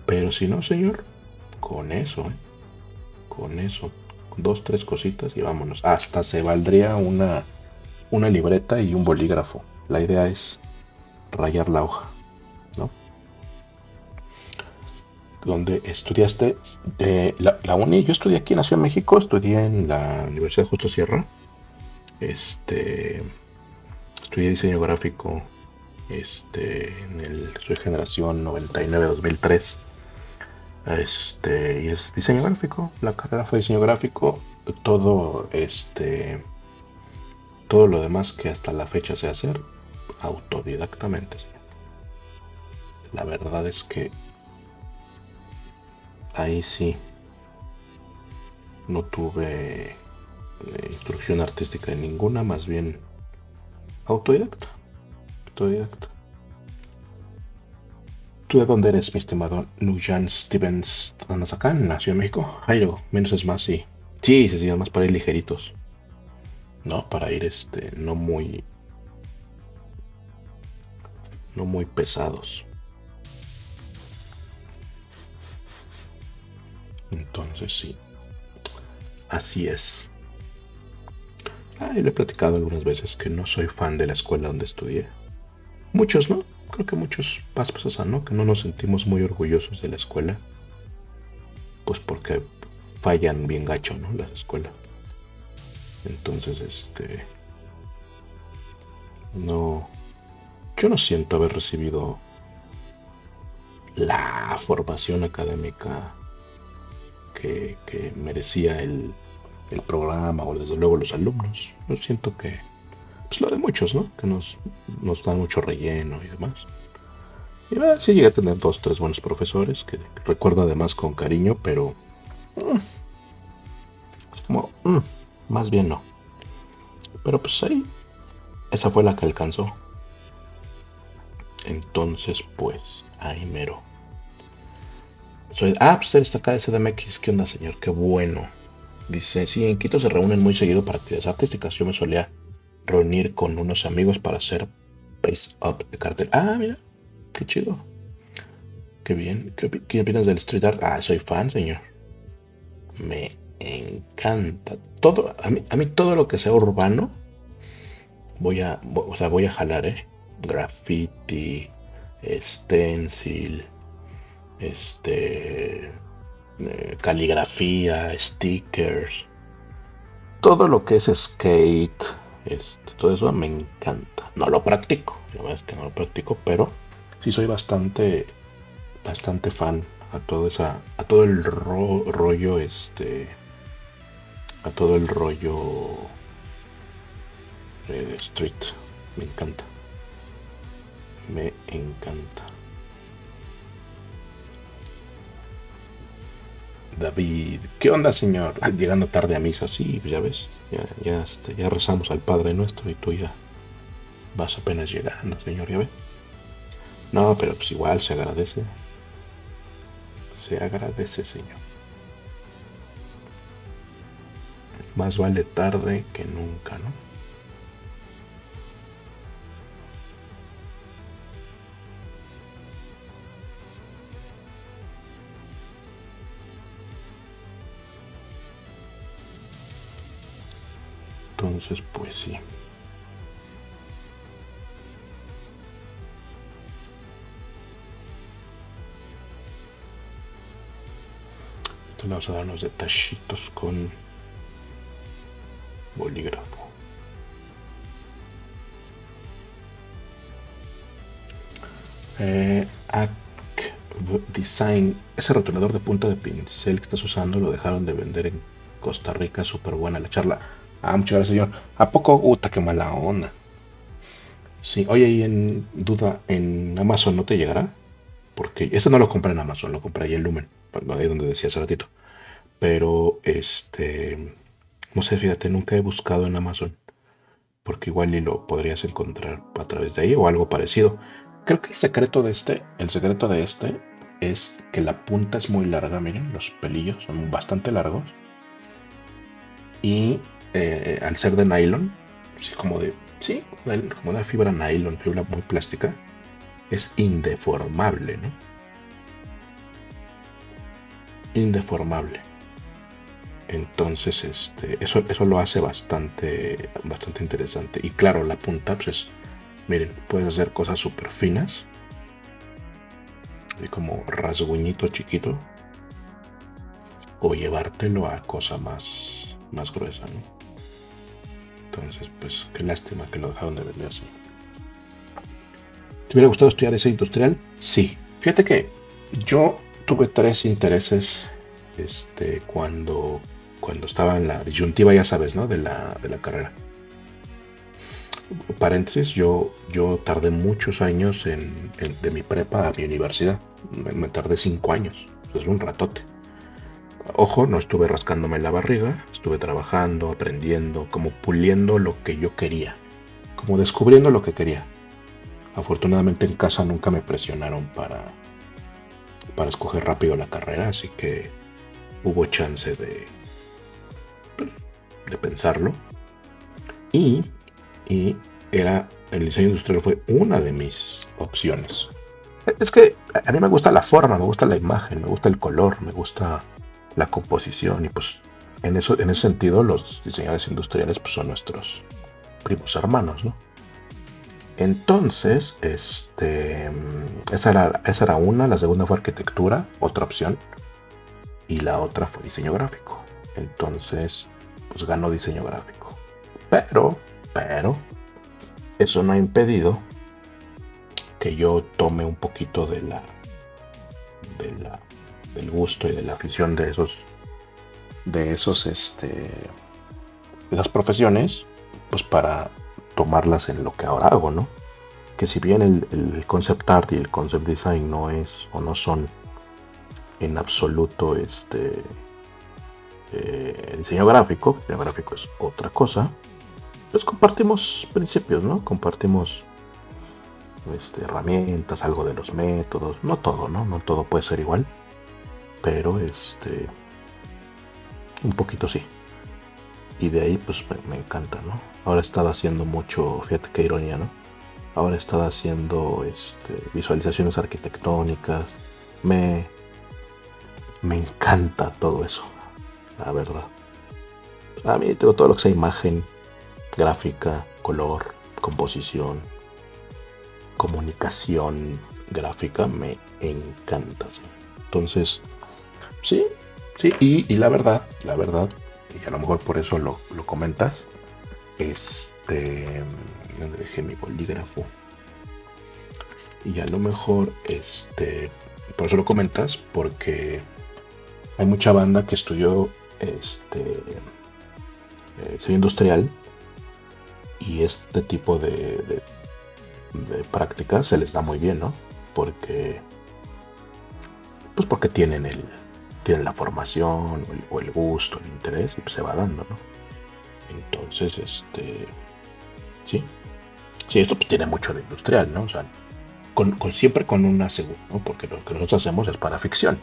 Pero si no, señor, con eso, ¿eh? Con eso, dos, tres cositas y vámonos. Hasta se valdría una, una libreta y un bolígrafo. La idea es rayar la hoja, ¿no? Donde estudiaste, eh, la, la uni, yo estudié aquí en la Ciudad de México, estudié en la Universidad de Justo Sierra, este... estudié diseño gráfico, este, en el, soy generación noventa y nueve dos mil tres, este, y es diseño gráfico, la carrera fue diseño gráfico, todo, este, todo lo demás que hasta la fecha sé hacer, autodidactamente. La verdad es que ahí sí, no tuve instrucción artística de ninguna, más bien autodidacta, autodidacta. ¿Tú de dónde eres, mi estimado Nujan Stevens? ¿Andas acá en la Ciudad de México? Ahí luego, menos es más, sí. Sí, sí, sí, más para ir ligeritos. No, para ir, este, no muy... no muy pesados. Entonces, sí. Así es. Ah, y lo he platicado algunas veces que no soy fan de la escuela donde estudié. Muchos, ¿no? Creo que muchos más personas, ¿no? Que no nos sentimos muy orgullosos de la escuela. Pues porque fallan bien gacho, ¿no? Las escuelas. Entonces, este... no... yo no siento haber recibido la formación académica que, que merecía el... el programa o desde luego los alumnos. Yo siento que pues lo de muchos, ¿no? Que nos, nos dan mucho relleno y demás. Y bueno, sí llegué a tener dos, tres buenos profesores que recuerdo además con cariño, pero mmm, es como mmm, más bien no. Pero pues ahí esa fue la que alcanzó. Entonces pues ahí mero. Soy, ah, pues usted está acá de C D M X. ¿Qué onda, señor? Qué bueno. Dice, sí, en Quito se reúnen muy seguido para actividades artísticas. Yo me solía reunir con unos amigos para hacer Pace Up de cartel. Ah, mira, qué chido. Qué bien. ¿Qué, op qué opinas del street art? Ah, soy fan, señor. Me encanta. Todo, a mí, a mí todo lo que sea urbano, voy a, o sea, voy a jalar, ¿eh? Graffiti, stencil, este... Eh, caligrafía, stickers, todo lo que es skate, este, todo eso me encanta. No lo practico, la verdad es que no lo practico, pero sí soy bastante, bastante fan a todo esa, a todo el ro rollo, este, a todo el rollo eh, street. Me encanta, me encanta. David, ¿qué onda, señor? Llegando tarde a misa, sí, ya ves, ya, ya, este, ya rezamos al Padre Nuestro y tú ya, Vas apenas llegando, señor, ya ve. No, pero pues igual se agradece. Se agradece, señor. Más vale tarde que nunca, ¿no? Entonces, pues sí. Le vamos a dar unos detallitos con bolígrafo. Eh, A C Design. Ese rotulador de punta de pincel que estás usando lo dejaron de vender en Costa Rica. Súper buena la charla. Ah, muchas gracias, señor. ¿A poco? Uta, qué mala onda. Sí, oye, y en duda, en Amazon no te llegará. Porque este no lo compré en Amazon, lo compré ahí en Lumen, ahí donde decía hace ratito. Pero, este, no sé, fíjate, nunca he buscado en Amazon, porque igual y lo podrías encontrar a través de ahí o algo parecido. Creo que el secreto de este, el secreto de este es que la punta es muy larga, miren, los pelillos son bastante largos. Y eh, al ser de nylon, sí, como de, sí, como una fibra nylon, fibra muy plástica, es indeformable, ¿no? Indeformable. Entonces, este, eso, eso lo hace bastante, bastante interesante. Y claro, la punta, pues, es, miren, puedes hacer cosas súper finas. Y como rasguñito chiquito. O llevártelo a cosa más, más gruesa, ¿no? Entonces, pues, qué lástima que lo dejaron de vender así. ¿Te hubiera gustado estudiar diseño industrial? Sí. Fíjate que yo tuve tres intereses este, cuando, cuando estaba en la disyuntiva, ya sabes, ¿no? De la, de la carrera. Paréntesis, yo, yo tardé muchos años en, en, de mi prepa a mi universidad. Me, me tardé cinco años. Es un ratote. Ojo, no estuve rascándome la barriga. Estuve trabajando, aprendiendo, como puliendo lo que yo quería. Como descubriendo lo que quería. Afortunadamente en casa nunca me presionaron para, para escoger rápido la carrera, así que hubo chance de, de pensarlo. Y, y era, el diseño industrial fue una de mis opciones. Es que a mí me gusta la forma, me gusta la imagen, me gusta el color, me gusta la composición. Y pues en, eso, en ese sentido los diseñadores industriales pues, son nuestros primos hermanos, ¿no? Entonces, este, esa era, esa era una, la segunda fue arquitectura, otra opción, y la otra fue diseño gráfico. Entonces, pues ganó diseño gráfico. Pero, pero, eso no ha impedido que yo tome un poquito de la, de la, del gusto y de la afición de esos, de esos, este, de esas profesiones, pues para tomarlas en lo que ahora hago, ¿no? Que si bien el, el concept art y el concept design no es o no son en absoluto este eh, diseño gráfico, el diseño gráfico es otra cosa, pues compartimos principios, ¿no? Compartimos este, herramientas, algo de los métodos, no todo, ¿no? No todo puede ser igual, pero este un poquito sí. Y de ahí pues me, me encanta, ¿no? Ahora he estado haciendo mucho, fíjate qué ironía, ¿no? Ahora he estado haciendo este, visualizaciones arquitectónicas. Me, me encanta todo eso, la verdad. A mí tengo todo lo que sea imagen, gráfica, color, composición, comunicación gráfica, me encanta. ¿Sí? Entonces, sí, sí, y, y la verdad, la verdad, y a lo mejor por eso lo, lo comentas. Este, ¿dónde dejé mi bolígrafo? Y a lo mejor, este, por eso lo comentas, porque hay mucha banda que estudió este eh, diseño industrial y este tipo de, de, de prácticas se les da muy bien, ¿no? Porque, pues porque tienen el tienen la formación o el, o el gusto, el interés, y pues se va dando, ¿no? Entonces, este, sí, Sí, esto pues tiene mucho de industrial, ¿no? O sea, con, con, siempre con un aseguro, ¿no? Porque lo que nosotros hacemos es para ficción.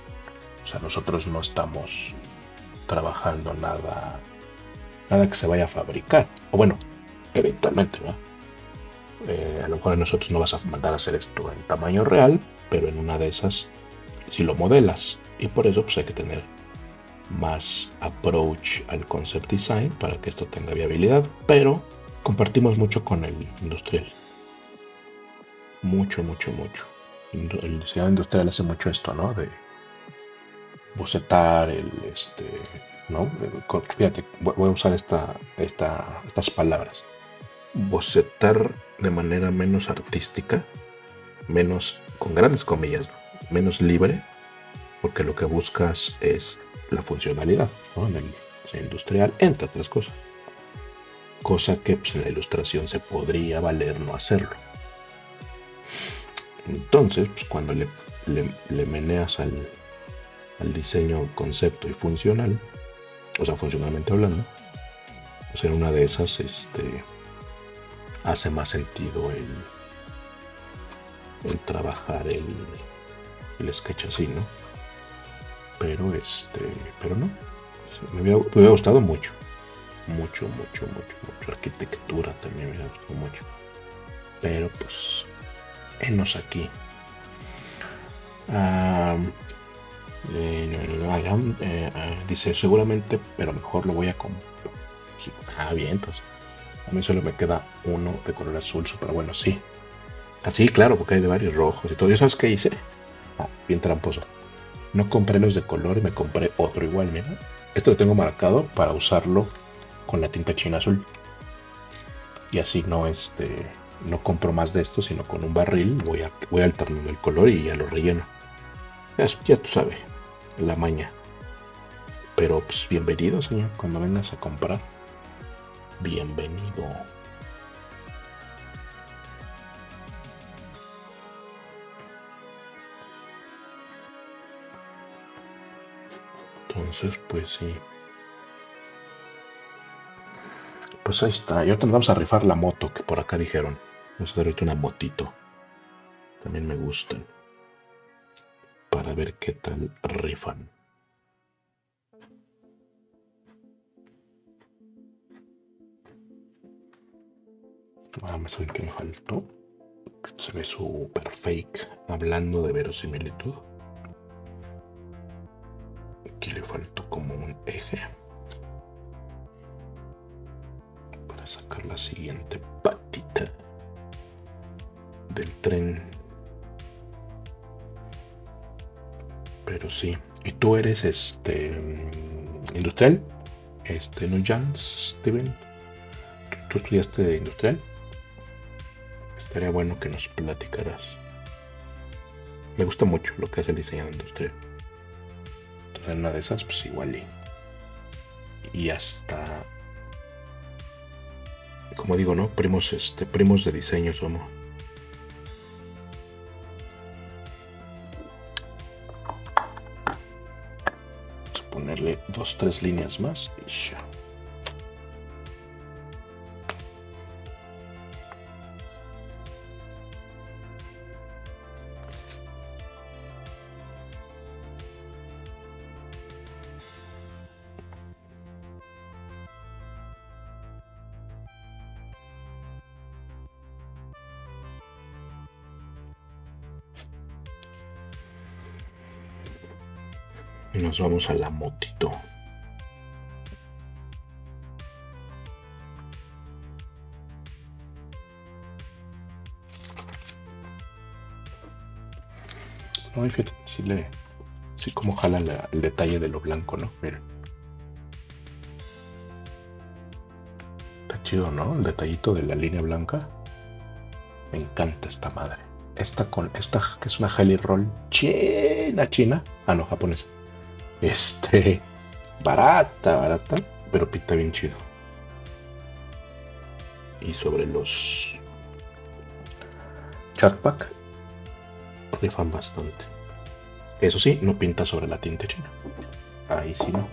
O sea, nosotros no estamos trabajando nada, nada que se vaya a fabricar. O bueno, eventualmente, ¿no? Eh, a lo mejor a nosotros no vas a mandar a hacer esto en tamaño real, pero en una de esas si lo modelas. Y por eso pues hay que tener más approach al concept design para que esto tenga viabilidad, pero compartimos mucho con el industrial. Mucho, mucho, mucho. El diseño industrial hace mucho esto, ¿no? De bocetar, el este, ¿no? Fíjate, voy a usar esta, esta, estas palabras. Bocetar de manera menos artística, menos, con grandes comillas, ¿no? Menos libre, porque lo que buscas es la funcionalidad, ¿no? En el diseño industrial, entre otras cosas. Cosa que pues, en la ilustración se podría valer no hacerlo. Entonces, pues, cuando le, le, le meneas al, al diseño concepto y funcional, o sea, funcionalmente hablando, pues en una de esas este, hace más sentido el, el trabajar el, el sketch así, ¿no? Pero este, pero no, me hubiera, me hubiera gustado mucho, mucho, mucho, mucho, mucho. Arquitectura también me hubiera gustado mucho, pero pues, enos aquí. Ah, eh, eh, dice seguramente, pero mejor lo voy a comprar. Ah, bien, entonces. A mí solo me queda uno de color azul, súper bueno, sí. Así, ah, claro, porque hay de varios rojos y todo. ¿Y sabes qué hice? Ah, bien tramposo. No compré los de color y me compré otro igual, mira. Este lo tengo marcado para usarlo con la tinta china azul. Y así no, este, no compro más de estos, sino con un barril voy, a, voy alternando el color y ya lo relleno. Ya, ya tú sabes, la maña. Pero pues bienvenido, señor, cuando vengas a comprar. Bienvenido. Entonces, pues sí. Pues ahí está. Y ahorita nos vamos a rifar la moto que por acá dijeron. Vamos a hacer ahorita una motito. También me gustan. Para ver qué tal rifan. Ah, me saben que me faltó. Se ve súper fake. Hablando de verosimilitud. Aquí le faltó como un eje para sacar la siguiente patita del tren. Pero sí. ¿Y tú eres este industrial? Este, ¿no, Jans, Steven? ¿Tú, tú estudiaste industrial? Estaría bueno que nos platicaras. Me gusta mucho lo que hace el diseñador industrial. En una de esas, pues igual y, y hasta, como digo, ¿no? Primos, este, primos de diseño somos. Vamos a ponerle dos, tres líneas más y ya. Nos vamos a la motito. No, fíjate, si le, si como jala la, el detalle de lo blanco, ¿no? Miren. Está chido, ¿no? El detallito de la línea blanca. Me encanta esta madre. Esta con esta que es una jelly roll china, china. Ah, no, japonesa. Este, barata, barata, pero pinta bien chido. Y sobre los chartpack rifan bastante. Eso sí, no pinta sobre la tinta china. Ahí sí no.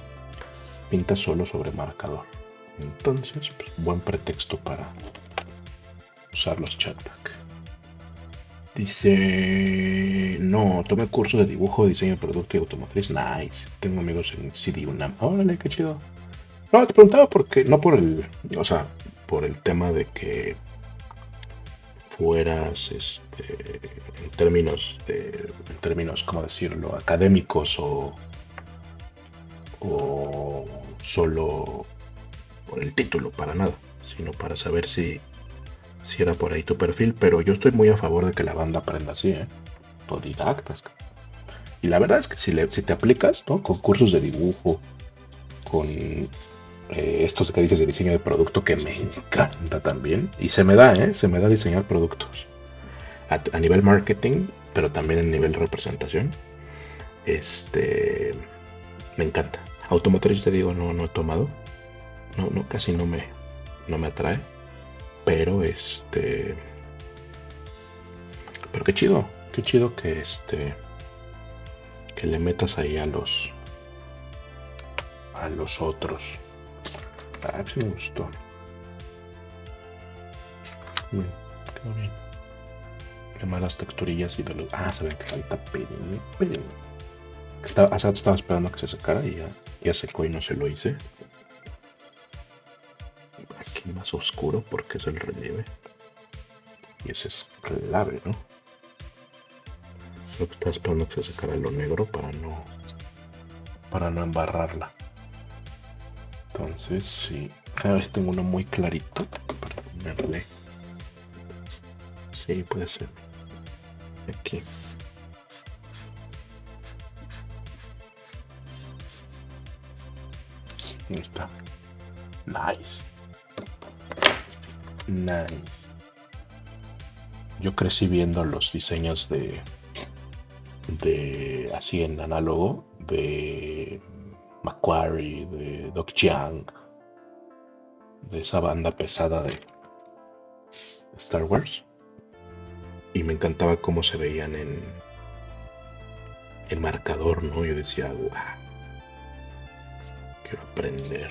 Pinta solo sobre marcador. Entonces, pues, buen pretexto para usar los chatbacks. Dice, no, tomé cursos de dibujo, diseño de producto y automotriz. Nice. Tengo amigos en C D UNAM. Órale, qué chido. No, te preguntaba porque, no por el, o sea, por el tema de que fueras, este, en términos, de, en términos, ¿cómo decirlo?, académicos o, o solo por el título, para nada, sino para saber si... si era por ahí tu perfil, pero yo estoy muy a favor de que la banda aprenda así, ¿eh? Autodidactas. Y la verdad es que si, le, si te aplicas, ¿no? Con cursos de dibujo, con eh, estos que dices de diseño de producto, que me encanta también. Y se me da, ¿eh? Se me da diseñar productos. A, a nivel marketing, pero también a nivel representación. Este... Me encanta. Automotriz, te digo, no, no he tomado. No, no, casi no me, no me atrae. Pero este. Pero qué chido. Qué chido que este. Que le metas ahí a los. A los otros. A ver si me gustó. Bien, quedó bien. Qué malas texturillas y de los. Ah, se ve que ahorita pedime, pedime. Estaba, hasta estaba esperando que se secara y ya, ya secó y no se lo hice. Aquí más oscuro porque es el relieve y eso es clave, ¿no? Lo que está esperando que se sacara lo negro para no para no embarrarla. Entonces sí, cada vez tengo uno muy clarito para ponerle. Sí, puede ser aquí. Ahí está. Nice. Nice. Yo crecí viendo los diseños de, de así en análogo, de McQuarrie, de Doc Chiang, de esa banda pesada de Star Wars. Y me encantaba cómo se veían en el marcador, ¿no? Yo decía, wow, quiero aprender.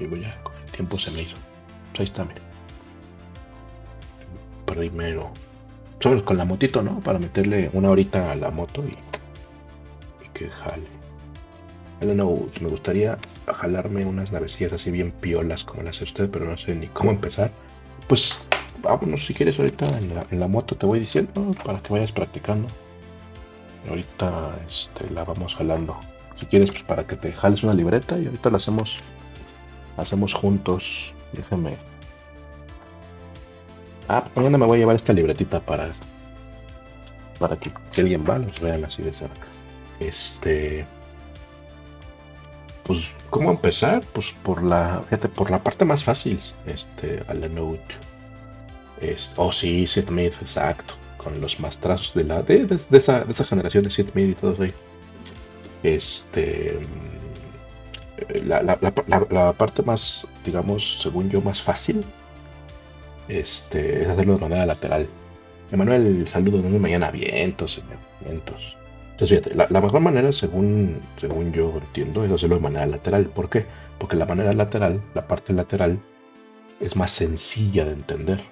Y voy a, con el tiempo se me hizo. Pues ahí está, mira. Primero, solo con la motito, ¿no? Para meterle una horita a la moto y, y que jale. I don't know, me gustaría jalarme unas navecillas así bien piolas como las hace usted, pero no sé ni cómo empezar. Pues vámonos si quieres ahorita en la, en la moto, te voy diciendo para que vayas practicando. Ahorita este, la vamos jalando. Si quieres, pues para que te jales una libreta y ahorita la hacemos, la hacemos juntos. Déjame. Ah, mañana me voy a llevar esta libretita para para que si alguien va, los vean así de cerca. Este, pues, ¿cómo empezar? Pues por la, fíjate, por la parte más fácil, este, a la note. Es, oh sí, Sid Mead, exacto, con los mastrazos de la, de, de, de, esa, de esa generación de Sid Mead y todo eso. Este, la, la, la, la, la parte más, digamos, según yo, más fácil. Este, es hacerlo de manera lateral. Emanuel, saludos, ¿no? Mañana, vientos, señor, vientos. Entonces, fíjate, la, la mejor manera, según, según yo entiendo, es hacerlo de manera lateral. ¿Por qué? Porque la manera lateral, la parte lateral, es más sencilla de entender.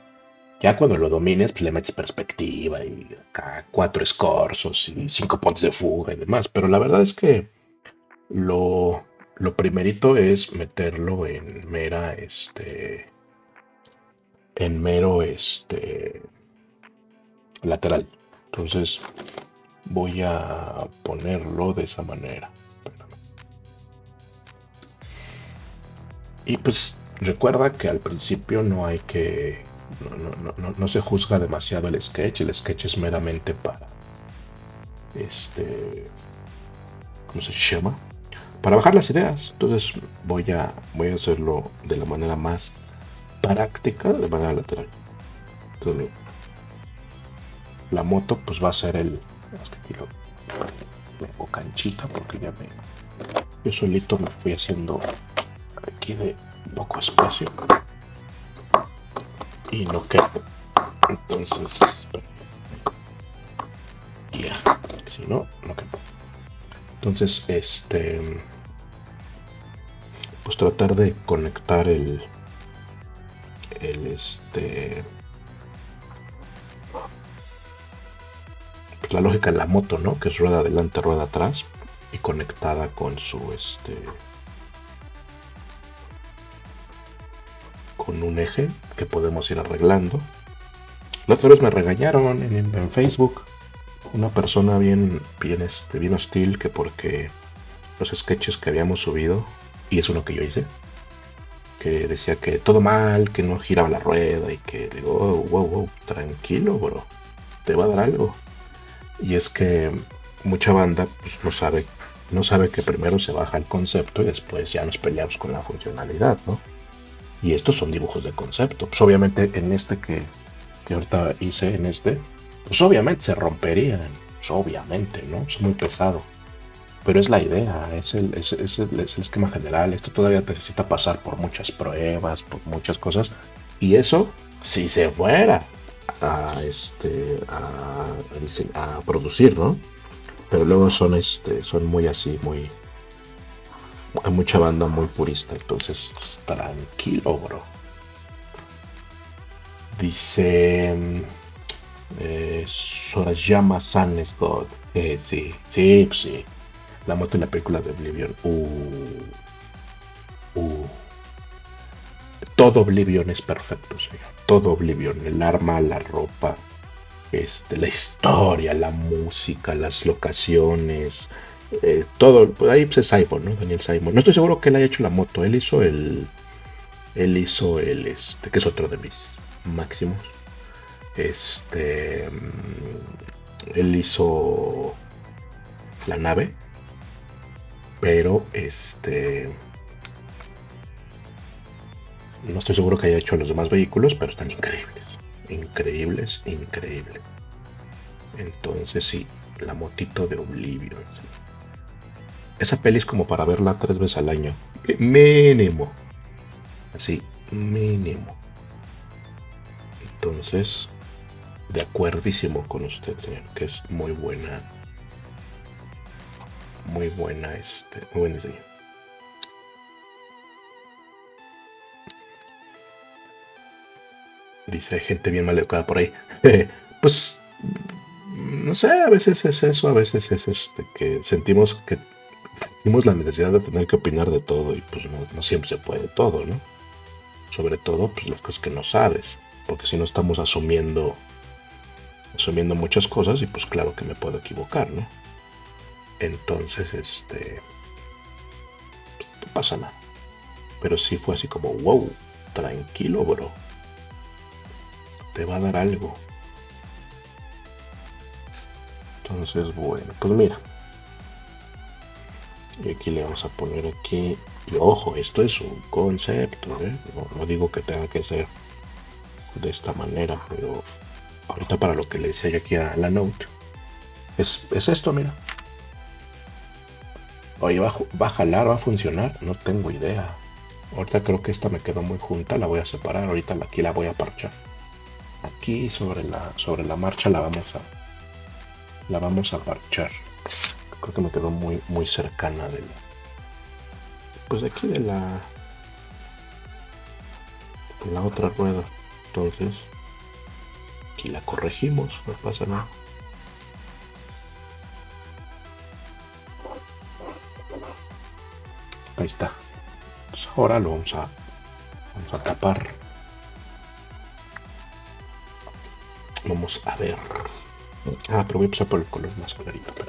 Ya cuando lo domines, pues le metes perspectiva y acá cuatro escorzos y cinco puntos de fuga y demás. Pero la verdad es que lo, lo primerito es meterlo en mera, este... en mero este lateral. Entonces voy a ponerlo de esa manera. Espérame. Y pues recuerda que al principio no hay que no, no, no, no se juzga demasiado el sketch. El sketch es meramente para este ¿cómo se llama? Para bajar las ideas. Entonces voy a voy a hacerlo de la manera más práctica, de manera lateral. Entonces, la moto pues va a ser el, es que aquí lo pongo canchita porque ya me, yo solito me fui haciendo aquí de poco espacio y no queda. Entonces ya, yeah, si no, no queda. Entonces este, pues tratar de conectar el el este pues, la lógica de la moto, ¿no? Que es rueda adelante, rueda atrás y conectada con su este con un eje que podemos ir arreglando. La otra vez me regañaron en, en Facebook una persona bien bien este bien hostil, que porque los sketches que habíamos subido, y es uno que yo hice, que decía que todo mal, que no giraba la rueda, y que digo, oh, wow, wow, tranquilo, bro, te va a dar algo. Y es que mucha banda pues, no sabe no sabe que primero se baja el concepto y después ya nos peleamos con la funcionalidad, ¿no? Y estos son dibujos de concepto. Pues obviamente en este que, que ahorita hice, en este, pues obviamente se romperían, pues obviamente, ¿no? Es muy pesado. Pero es la idea, es el, es, es, el, es el esquema general. Esto todavía necesita pasar por muchas pruebas, por muchas cosas. Y eso, si se fuera a, este, a, a producir, ¿no? Pero luego son, este, son muy así, muy... Hay mucha banda muy purista, entonces tranquilo, bro. Dice... Eh, Sorayama San es God. Eh, sí, sí, sí. La moto en la película de Oblivion. Uh, uh. Todo Oblivion es perfecto, señor. Todo Oblivion. El arma, la ropa, este, la historia, la música, las locaciones. Eh, todo. Pues ahí es Simon, ¿no? Daniel Simon. No estoy seguro que él haya hecho la moto. Él hizo el. Él hizo el. Este, que es otro de mis máximos. Este. Él hizo la nave. Pero este. No estoy seguro que haya hecho los demás vehículos, pero están increíbles. Increíbles, increíbles. Entonces sí, la motito de Oblivion. Esa peli es como para verla tres veces al año. Mínimo. Así, mínimo. Entonces, de acuerdísimo con usted, señor, que es muy buena. Muy buena, este, muy buen diseño. Dice gente bien mal educada por ahí. Pues, no sé, a veces es eso, a veces es este, que sentimos que sentimos la necesidad de tener que opinar de todo y pues no, no siempre se puede todo, ¿no? Sobre todo, pues las cosas que no sabes, porque si no estamos asumiendo, asumiendo muchas cosas y pues claro que me puedo equivocar, ¿no? Entonces, este, pues, no pasa nada. Pero sí fue así como, wow, tranquilo, bro. Te va a dar algo. Entonces, bueno, pues mira. Y aquí le vamos a poner aquí. Y ojo, esto es un concepto, ¿eh? No, no digo que tenga que ser de esta manera, pero ahorita para lo que le decía yo aquí a la Note. Es, es esto, mira. Oye, ¿va, ¿va a jalar? ¿Va a funcionar? No tengo idea. Ahorita creo que esta me quedó muy junta. La voy a separar. Ahorita aquí la voy a parchar. Aquí sobre la, sobre la marcha la vamos a... La vamos a parchar. Creo que me quedó muy, muy cercana de la... Pues de aquí de la... De la otra rueda. Entonces... Aquí la corregimos. No pasa nada. Ahí está. Pues ahora lo vamos a, vamos a tapar. Vamos a ver. Ah, pero voy a empezar por el color más clarito. Pero...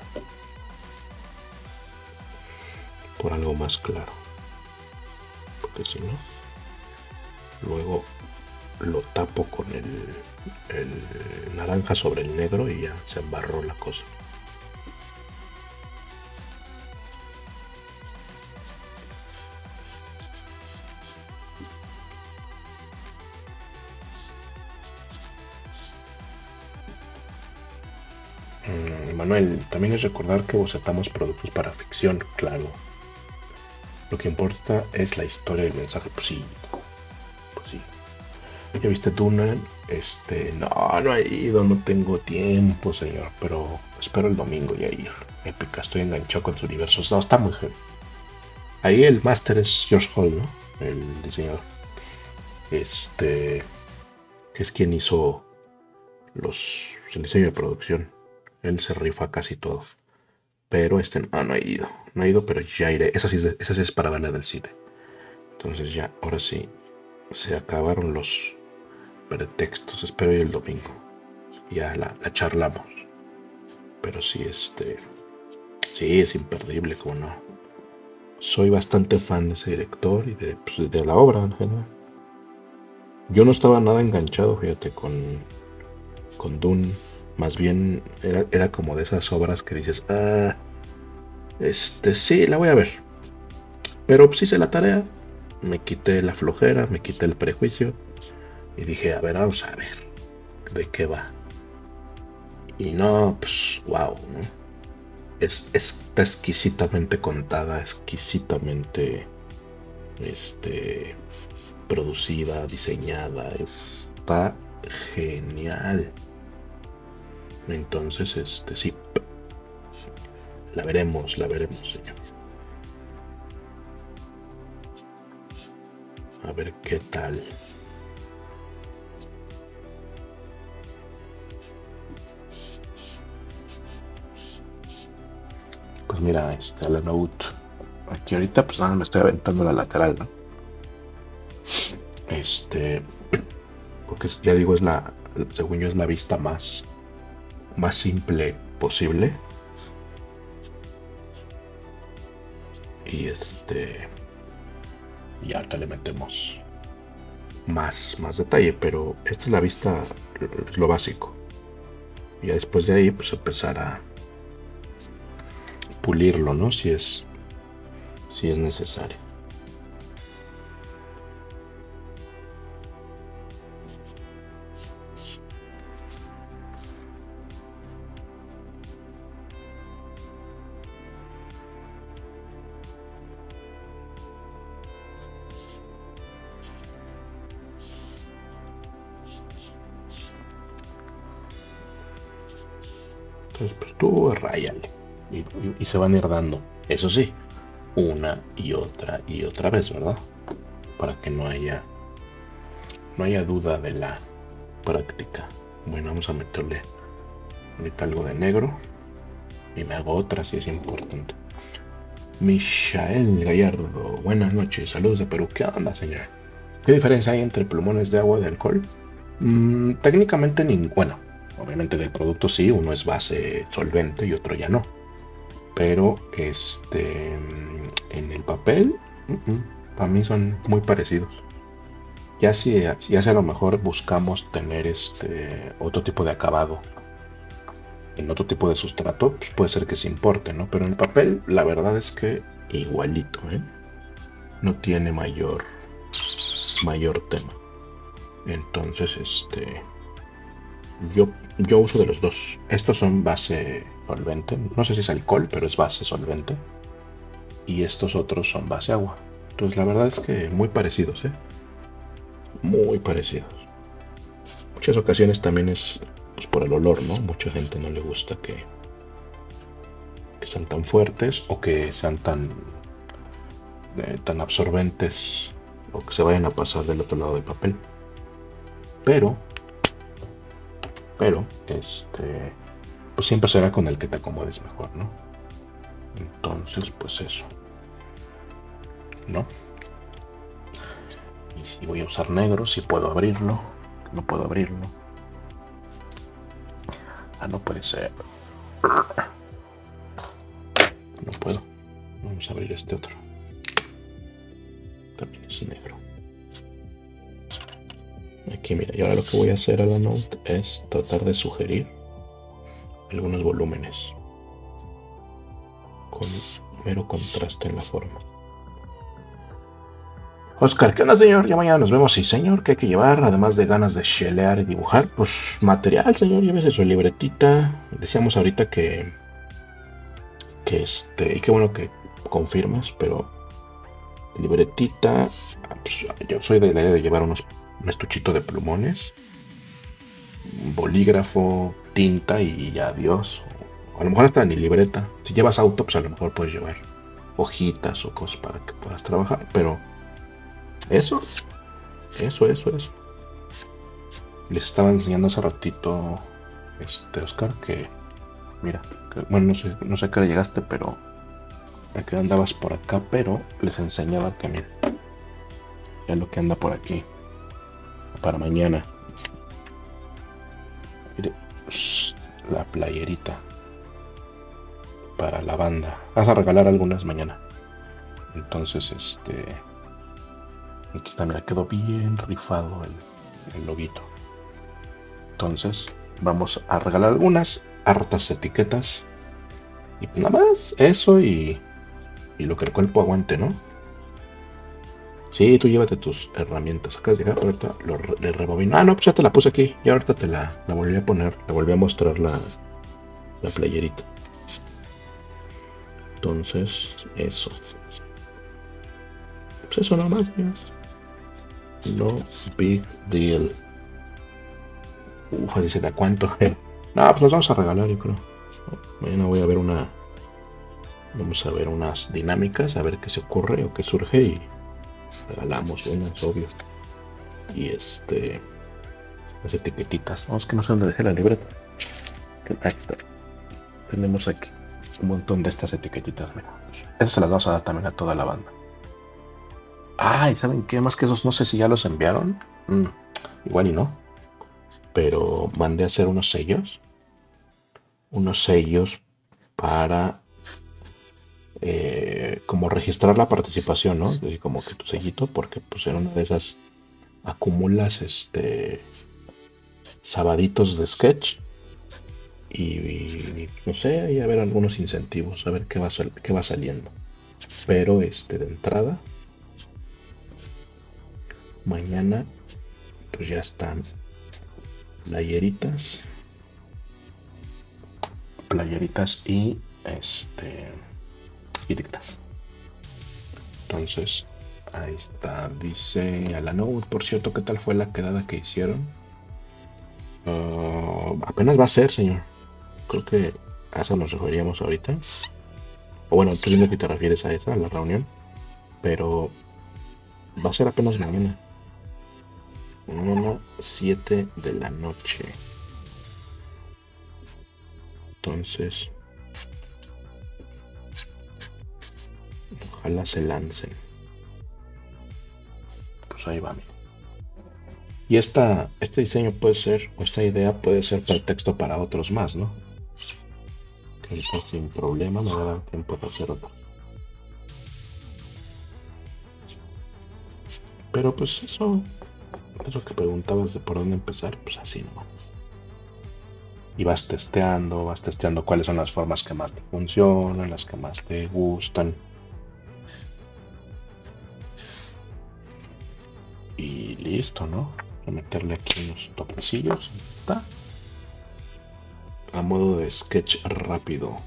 Por algo más claro. Porque si no, luego lo tapo con el, el naranja sobre el negro y ya se embarró la cosa. Manuel, también es recordar que bocetamos productos para ficción, claro. Lo que importa es la historia y el mensaje. Pues sí, pues sí. ¿Ya viste Dune? Este, no, no he ido, no tengo tiempo, señor. Pero espero el domingo ya ir. Épica, estoy enganchado con su universo. No, está muy heavy. Ahí el máster es George Hall, ¿no? El diseñador. Este, que es quien hizo los el diseño de producción. él se rifa casi todo. Pero este, ah, no he ido, no he ido, pero ya iré. Esa sí es, de, esa sí es para verla del cine. Entonces ya, ahora sí, se acabaron los pretextos. Espero ir el domingo. Ya la, la charlamos. Pero sí, este... sí, es imperdible, como no. Soy bastante fan de ese director y de, pues, de la obra en general. Yo no estaba nada enganchado, fíjate, con, con Dune. Más bien era, era como de esas obras que dices, ah, este sí, la voy a ver. Pero pues hice la tarea, me quité la flojera, me quité el prejuicio y dije, a ver, vamos a ver de qué va. Y no, pues, wow, ¿no? Es, está exquisitamente contada, exquisitamente este, producida, diseñada, está genial. Entonces, este sí, la veremos, la veremos, señor. A ver qué tal. Pues mira, este, la note aquí ahorita, pues nada, me estoy aventando la lateral, ¿no? Este, porque ya digo, es la, según yo, es la vista más, más simple posible. Y este, y acá le metemos más, más detalle, pero esta es la vista, lo básico. Y ya después de ahí, pues empezar a pulirlo, ¿no? Si es, si es necesario. Entonces, pues tú ráyale. Y, y se van a ir dando, eso sí, una y otra y otra vez, ¿verdad? Para que no haya no haya duda de la práctica. Bueno, vamos a meterle ahorita algo de negro y me hago otra si es importante. Michael Gallardo, buenas noches, saludos de Perú. ¿Qué onda, señora? ¿Qué diferencia hay entre plumones de agua y de alcohol? Mm, técnicamente ninguna. Bueno, obviamente del producto sí, uno es base solvente y otro ya no. Pero este en el papel, uh -uh, para mí son muy parecidos. Ya si, ya si a lo mejor buscamos tener este otro tipo de acabado en otro tipo de sustrato, pues puede ser que se importe, ¿no? Pero en el papel, la verdad es que igualito, ¿eh? No tiene mayor, mayor tema. Entonces, este yo, yo uso de los dos. Estos son base solvente, no sé si es alcohol, pero es base solvente, y estos otros son base agua. Entonces la verdad es que muy parecidos, ¿eh? Muy parecidos. Muchas ocasiones también es, pues, por el olor, ¿no? Mucha gente no le gusta que, que sean tan fuertes o que sean tan eh, tan absorbentes o que se vayan a pasar del otro lado del papel. Pero pero este pues siempre será con el que te acomodes mejor, ¿no? Entonces, pues eso, ¿no? Y si voy a usar negro, si puedo abrirlo, no puedo abrirlo. Ah, no puede ser. No puedo. Vamos a abrir este otro. También es negro. Aquí, mira, y ahora lo que voy a hacer a la note es tratar de sugerir algunos volúmenes con mero contraste en la forma. Oscar, ¿qué onda, señor? Ya mañana nos vemos. Sí, señor, ¿qué hay que llevar? Además de ganas de chelear y dibujar, pues material, señor. Llévese su libretita. Decíamos ahorita que que este, y qué bueno que confirmas, pero libretita, pues, yo soy de la idea de llevar unos, un estuchito de plumones, bolígrafo, tinta y ya, adiós. O a lo mejor hasta ni libreta. Si llevas auto, pues a lo mejor puedes llevar hojitas o cosas para que puedas trabajar. Pero eso, eso, eso, eso. Les estaba enseñando hace ratito, este Oscar, que Mira, que, bueno, no sé, no sé a qué hora llegaste, pero a qué andabas por acá, pero les enseñaba que mira, ya lo que anda por aquí para mañana. Mire, la playerita para la banda. Vas a regalar algunas mañana. Entonces, este... aquí está, mira, quedó bien rifado el, el loguito. Entonces, vamos a regalar algunas, hartas etiquetas. Y nada más, eso y, y lo que el cuerpo aguante, ¿no? Sí, tú llévate tus herramientas. Acá llegar, ahorita lo re le rebobino. Ah, no, pues ya te la puse aquí. Y ahorita te la, la volví a poner, la volví a mostrar la, la playerita. Entonces, eso. Pues eso nada más, ya. No big deal. Uf, así se da cuánto. No, pues las vamos a regalar, yo creo. Mañana voy a ver una... Vamos a ver unas dinámicas, a ver qué se ocurre o qué surge y... regalamos unas, obvio. Y este... las etiquetitas. Vamos, no, que no sé dónde dejé la libreta. Ahí está. Tenemos aquí un montón de estas etiquetitas. Mira, esas se las vamos a dar también a toda la banda. Ay, ah, ¿saben qué? Más que esos, no sé si ya los enviaron. Mm, igual y no. Pero mandé a hacer unos sellos. Unos sellos para... Eh, como registrar la participación, ¿no? Así como que tu sellito, porque pues en una de esas acumulas este sabaditos de sketch y, y no sé, y a ver algunos incentivos, a ver qué va, qué va saliendo. Pero este de entrada mañana pues ya están playeritas, playeritas y este etiquetas. Entonces, ahí está. Dice Alanoud, por cierto, ¿qué tal fue la quedada que hicieron? Uh, apenas va a ser, señor. Creo que a esa nos referíamos ahorita. O bueno, tú mismo que te refieres a esa, a la reunión. Pero va a ser apenas mañana. siete de la noche. Entonces... ojalá se lancen. Pues ahí va, mira. Y esta, este diseño puede ser, o esta idea puede ser pretexto para otros más, ¿no? Que está sin problema, me va a dar tiempo de hacer otro. Pero pues eso, eso que preguntabas de por dónde empezar, pues así nomás. Y vas testeando, vas testeando cuáles son las formas que más te funcionan, las que más te gustan. Y listo, ¿no? Voy a meterle aquí unos toquecillos. Ahí está. A modo de sketch rápido.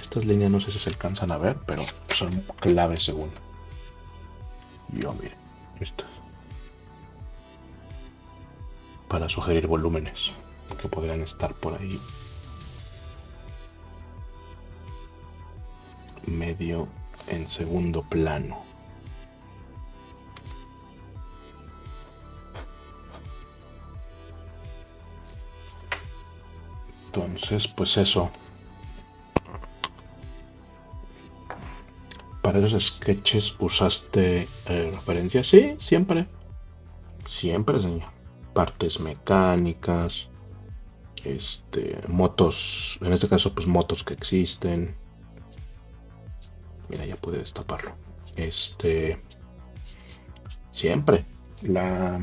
Estas líneas no sé si se alcanzan a ver, pero son claves según. Yo, mire, listas. Para sugerir volúmenes que podrían estar por ahí. Medio en segundo plano. Entonces, pues eso. Para esos sketches usaste eh, referencias, sí, siempre, siempre, señor. Partes mecánicas, este, motos, en este caso, pues motos que existen. Mira, ya pude destaparlo. Este... siempre. La...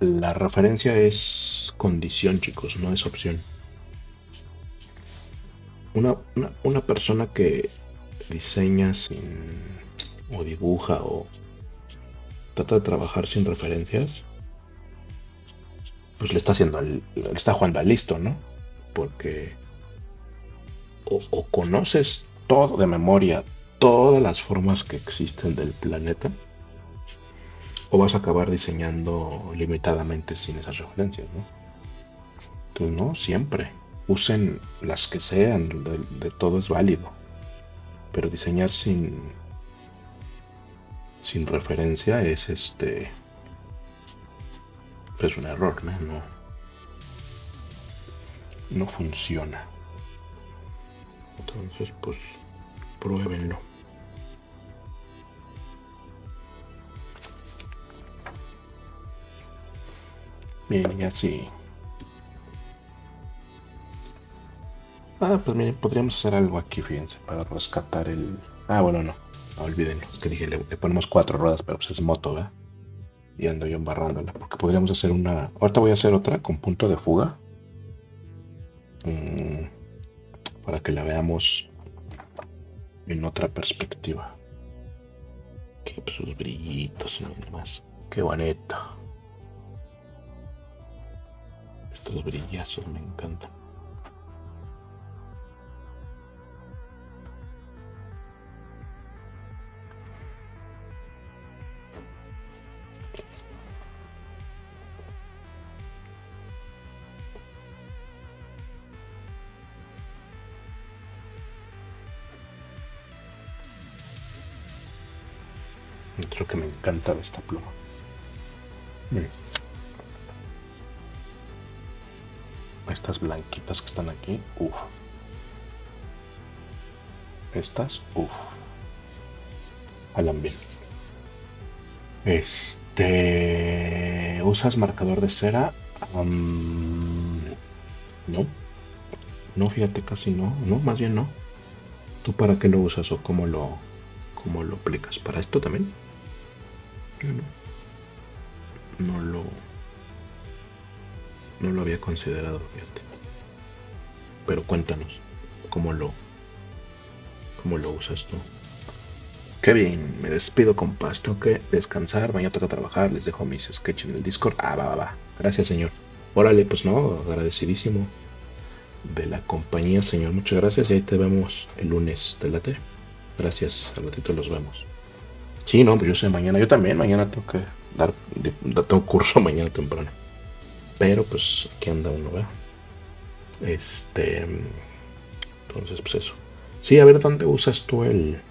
La referencia es condición, chicos. No es opción. Una, una, una persona que diseña sin... o dibuja o... trata de trabajar sin referencias, pues le está haciendo... le está jugando al listo, ¿no? Porque... O, o conoces... todo de memoria, todas las formas que existen del planeta, o vas a acabar diseñando limitadamente sin esas referencias, ¿no? Entonces, no, siempre. Usen las que sean, de, de todo es válido. Pero diseñar sin sin referencia es este Pero es un error, ¿no? No, no funciona. Entonces, pues, pruébenlo. Miren, ya sí. Ah, pues miren, podríamos hacer algo aquí, fíjense, para rescatar el... Ah, bueno, no, no olviden, es que dije, le, le ponemos cuatro ruedas, pero pues es moto, ¿verdad? Y ando yo embarrándola, porque podríamos hacer una... Ahorita voy a hacer otra con punto de fuga. Mm, para que la veamos en otra perspectiva. Que pues, sus brillitos y más. Qué bonito. Estos brillazos me encantan. Es lo que me encanta de esta pluma. Miren. Estas blanquitas que están aquí, uff. Estas, uff. Jalan bien. Este... ¿Usas marcador de cera? Um, no. No, fíjate, casi no. No, más bien no. ¿Tú para qué lo usas o cómo lo, cómo lo aplicas? ¿Para esto también? No. No lo... No lo había considerado, fíjate. Pero cuéntanos, ¿cómo lo, cómo lo usas tú? Qué bien, me despido, compas. Tengo que descansar, mañana toca trabajar. Les dejo mis sketches en el Discord. Ah, va, va, va. Gracias, señor. Órale, pues no, agradecidísimo de la compañía, señor. Muchas gracias y ahí te vemos el lunes. ¿Te late? Gracias, al ratito los vemos. Sí, no, pues yo sé, mañana. Yo también, mañana tengo que dar, tengo curso mañana temprano. Pero pues aquí anda uno, ¿verdad? Este... Entonces pues eso. Sí, a ver, ¿dónde usas tú el...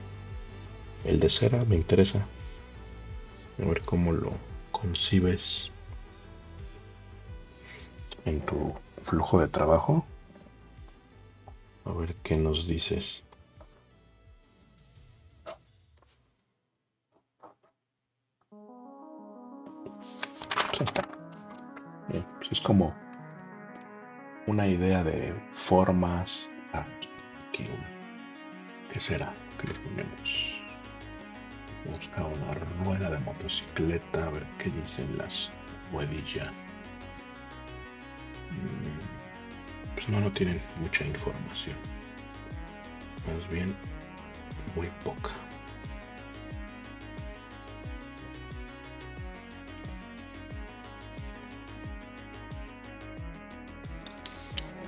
el de cera? Me interesa. A ver cómo lo concibes en tu flujo de trabajo. A ver qué nos dices. Pues ahí está. Bien, pues es como una idea de formas. Ah, aquí, ¿qué será? ¿Qué le ponemos? Busca una rueda de motocicleta, a ver qué dicen las ruedillas. Pues no, no tienen mucha información. Más bien, muy poca.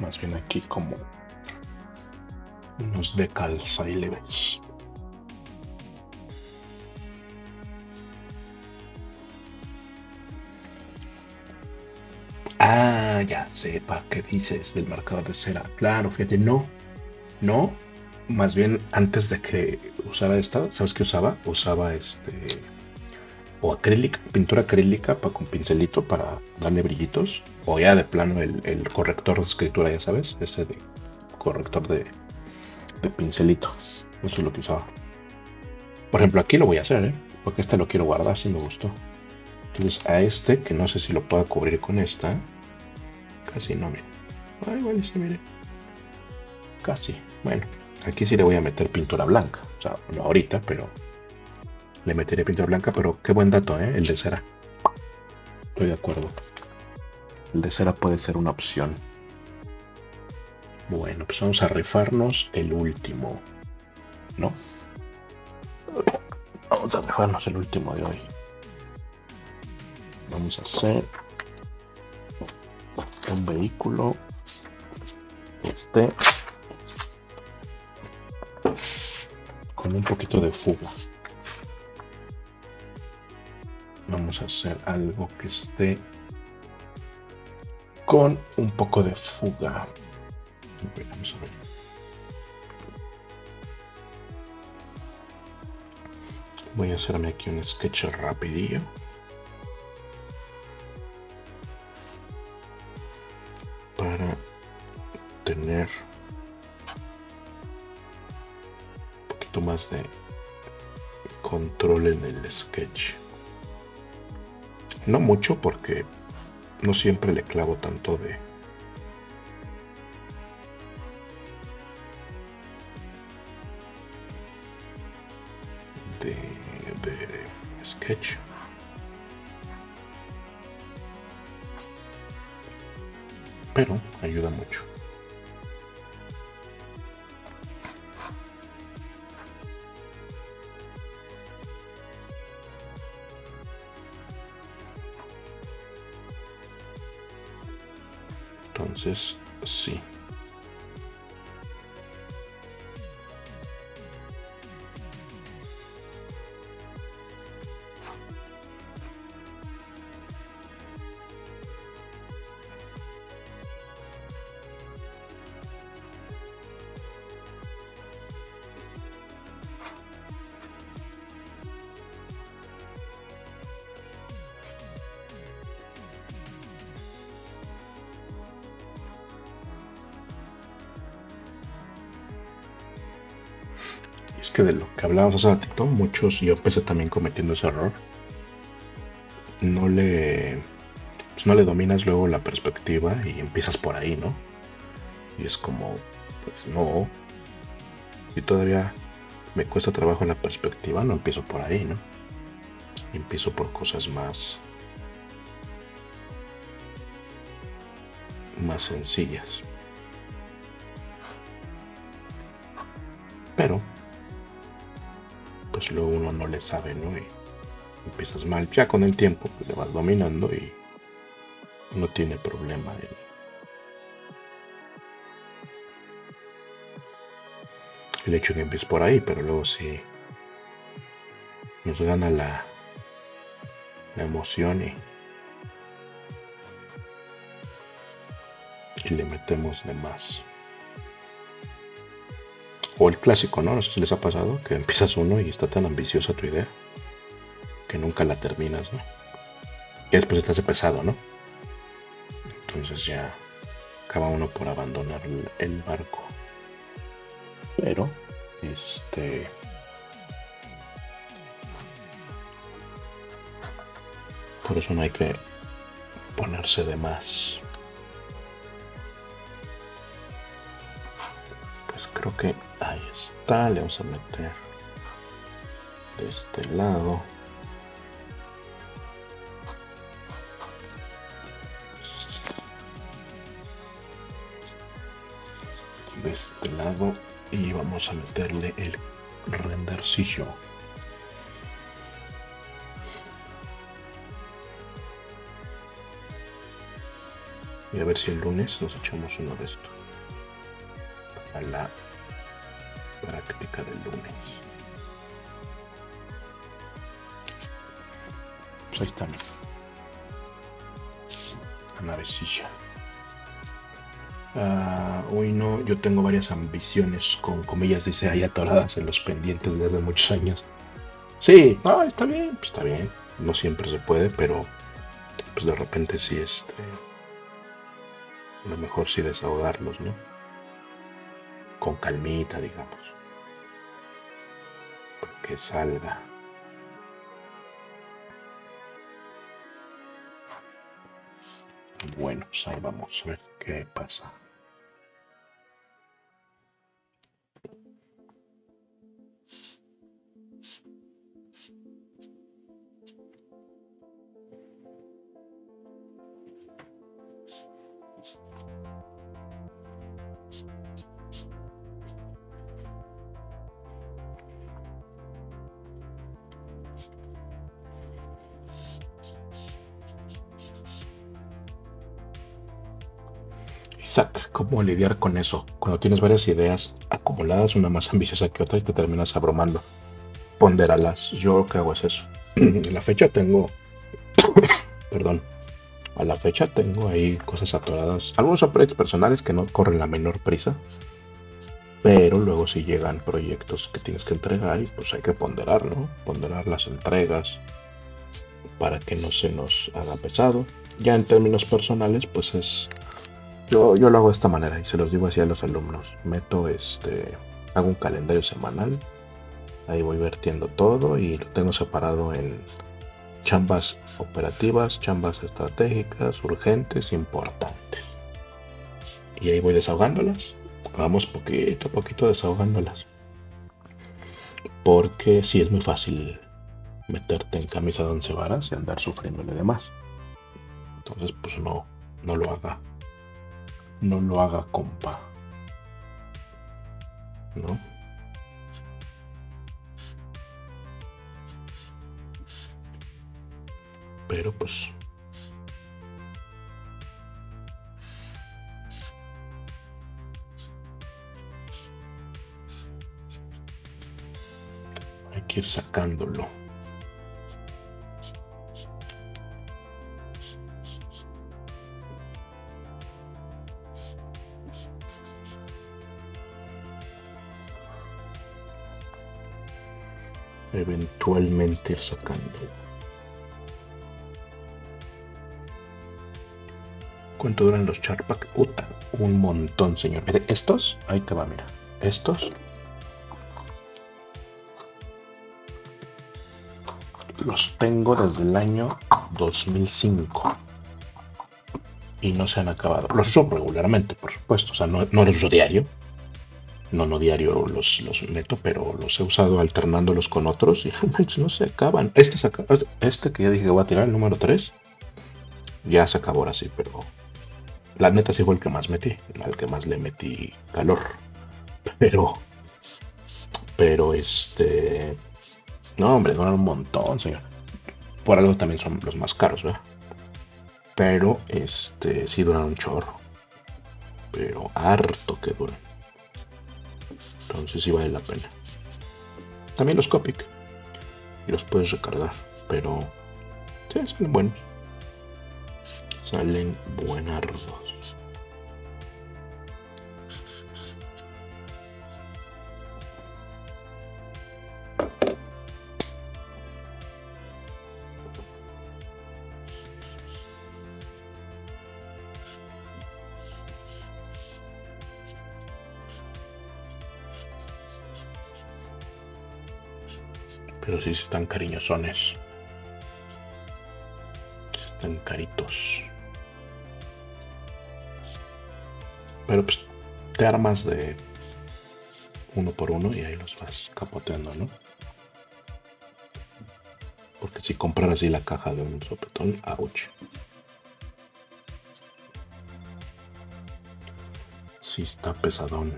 Más bien aquí como unos decals, ahí le ves. Ah, ya sepa qué dices del marcador de cera. Claro, fíjate, no, no, más bien antes de que usara esta, ¿sabes qué usaba? Usaba este, o acrílica, pintura acrílica para, con pincelito para darle brillitos, o ya de plano el, el corrector de escritura, ya sabes, ese de corrector de, de pincelito. Eso es lo que usaba. Por ejemplo, aquí lo voy a hacer, ¿eh? Porque este lo quiero guardar, si me gustó. Entonces a este, que no sé si lo pueda cubrir con esta, casi no, miren. Ah, igual se mire. Casi. Bueno, aquí sí le voy a meter pintura blanca. O sea, no ahorita, pero... le meteré pintura blanca, pero qué buen dato, ¿eh? El de cera. Estoy de acuerdo. El de cera puede ser una opción. Bueno, pues vamos a rifarnos el último, ¿no? Vamos a rifarnos el último de hoy. Vamos a hacer un vehículo. Este. Con un poquito de fuga. Vamos a hacer algo que esté con un poco de fuga. Vamos a ver. Voy a hacerme aquí un sketch rapidillo. poquito más de control en el sketch. No mucho, porque no siempre le clavo tanto de de, de sketch. Pero ayuda mucho. Entonces, sí. De lo que hablábamos hace ratito, muchos, yo empecé también cometiendo ese error, no le pues no le dominas luego la perspectiva y empiezas por ahí, ¿no? Y es como, pues no, y todavía me cuesta trabajo la perspectiva, no empiezo por ahí, ¿no? Empiezo por cosas más más sencillas. Pero pues luego uno no le sabe, ¿no? Y empiezas mal. Ya con el tiempo pues le vas dominando y no tiene problema el, el hecho que empieces por ahí, pero luego sí nos gana la, la emoción y, y le metemos de más. O el clásico, ¿no? No sé si les ha pasado, que empiezas uno y está tan ambiciosa tu idea que nunca la terminas, ¿no? Y después estás pesado, ¿no? Entonces ya acaba uno por abandonar el barco. Pero, este... por eso no hay que ponerse de más. Creo que ahí está, le vamos a meter de este lado. De este lado y vamos a meterle el rendercillo. Y a ver si el lunes nos echamos uno de estos. A la práctica del lunes. Pues ahí está la navecilla. Uh, hoy no, yo tengo varias ambiciones, con comillas, dice, ahí atoradas en los pendientes desde muchos años. Sí, ah, está bien, pues está bien. No siempre se puede, pero pues de repente sí, este, a lo mejor sí desahogarlos, ¿no? Con calmita, digamos, porque salga. Bueno, pues ahí vamos a ver qué pasa. ¿Cómo lidiar con eso? Cuando tienes varias ideas acumuladas, una más ambiciosa que otra, y te terminas abrumando. Pondéralas. Yo lo que hago es eso. A la fecha tengo... perdón. A la fecha tengo ahí cosas atoradas. Algunos son proyectos personales que no corren la menor prisa. Pero luego si sí llegan proyectos que tienes que entregar y pues hay que ponderar, ¿no? Ponderar las entregas para que no se nos haga pesado. Ya en términos personales, pues es... Yo, yo lo hago de esta manera y se los digo así a los alumnos. Meto este, hago un calendario semanal Ahí voy vertiendo todo y lo tengo separado en chambas operativas, chambas estratégicas, urgentes, importantes. Y ahí voy desahogándolas. Vamos poquito a poquito desahogándolas. Porque sí es muy fácil meterte en camisa de once varas y andar sufriéndole de más. Entonces, pues no, no lo haga. No lo haga, compa. ¿No? Pero pues... hay que ir sacándolo. Eventualmente ir sacándolo. ¿Cuánto duran los chartpack? Uta, un montón, señor. Estos, ahí te va, mira. Estos. Los tengo desde el año dos mil cinco. Y no se han acabado. Los uso regularmente, por supuesto. O sea, no, no los uso diario. No, no diario los, los meto, pero los he usado alternándolos con otros. Y no se acaban. Este, se acaba, este que ya dije que voy a tirar, el número tres. Ya se acabó ahora sí, pero... la neta sí fue el que más metí, al que más le metí calor. Pero... pero este... no, hombre, duran un montón, señor. Por algo también son los más caros, ¿verdad? Pero, este... sí duran un chorro. Pero harto que duran. Entonces sí vale la pena. También los Copic. Y los puedes recargar, pero... sí, son buenos. Salen buenardos. Pero sí están cariñosones. Están caritos. Pero pues te armas de uno por uno y ahí los vas capoteando, ¿no? Porque si comprar así la caja de un sopetón, ouch. Sí está pesadón.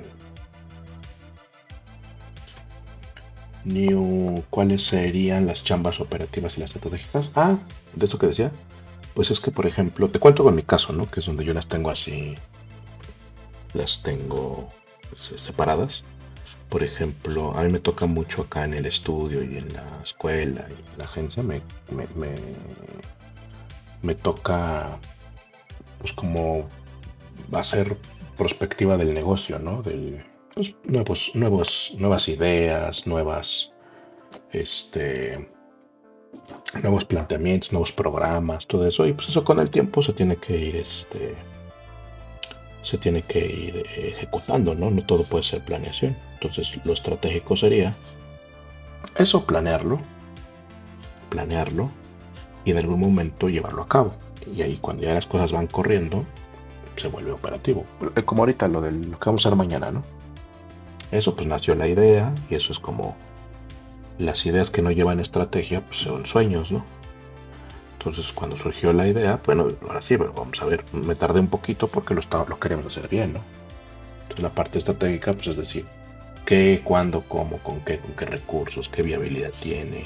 New, ¿cuáles serían las chambas operativas y las estratégicas? Ah, de esto que decía. Pues es que, por ejemplo, te cuento con mi caso, ¿no? Que es donde yo las tengo así... las tengo separadas. Por ejemplo, a mí me toca mucho acá en el estudio y en la escuela y en la agencia me, me, me, me toca pues como hacer prospectiva del negocio, ¿no? Del, pues, nuevos, nuevos, nuevas ideas, nuevas este nuevos planteamientos, nuevos programas, todo eso. Y pues eso con el tiempo se tiene que ir este se tiene que ir ejecutando, ¿no? No todo puede ser planeación. Entonces, lo estratégico sería eso, planearlo, planearlo y en algún momento llevarlo a cabo. Y ahí cuando ya las cosas van corriendo, se vuelve operativo. Como ahorita lo de lo que vamos a hacer mañana, ¿no? Eso pues nació la idea y eso es como las ideas que no llevan estrategia, pues son sueños, ¿no? Entonces cuando surgió la idea, bueno, ahora sí, pero vamos a ver, me tardé un poquito porque lo, está, lo queremos hacer bien, ¿no? Entonces la parte estratégica, pues es decir, qué, cuándo, cómo, con qué, con qué recursos, qué viabilidad tiene,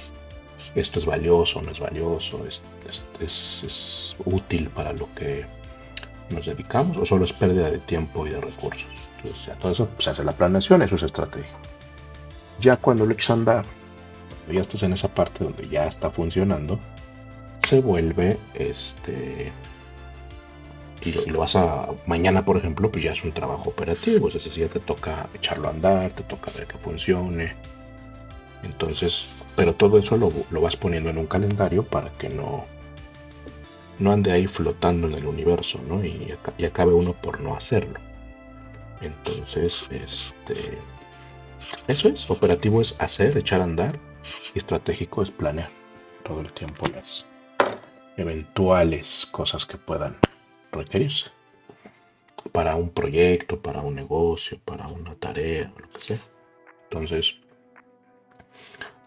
esto es valioso, no es valioso, es, es, es, es útil para lo que nos dedicamos o solo es pérdida de tiempo y de recursos. Entonces ya todo eso se pues, hace la planeación, eso es estrategia. Ya cuando lo echas a andar, ya estás en esa parte donde ya está funcionando, se vuelve este y lo, y lo vas a mañana, por ejemplo, pues ya es un trabajo operativo, es decir, te toca echarlo a andar, te toca ver que funcione. Entonces, pero todo eso lo, lo vas poniendo en un calendario para que no no ande ahí flotando en el universo, ¿no? Y, y acabe uno por no hacerlo. Entonces, este Eso es, operativo es hacer, echar a andar, y estratégico es planear todo el tiempo las eventuales cosas que puedan requerirse para un proyecto, para un negocio, para una tarea, lo que sea. Entonces,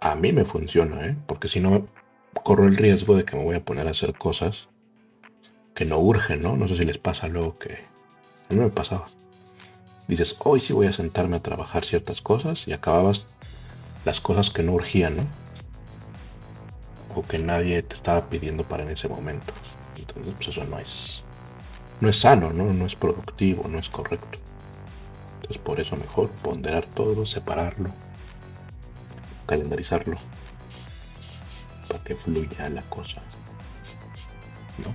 a mí me funciona, ¿eh? Porque si no, corro el riesgo de que me voy a poner a hacer cosas que no urgen, ¿no? No sé si les pasa luego que... A mí me pasaba. Dices, hoy sí voy a sentarme a trabajar ciertas cosas y acababas las cosas que no urgían, ¿no? O que nadie te estaba pidiendo para en ese momento. Entonces, pues eso no es... No es sano, ¿no? No es productivo, no es correcto. Entonces, por eso mejor ponderar todo, separarlo, calendarizarlo, para que fluya la cosa, ¿no?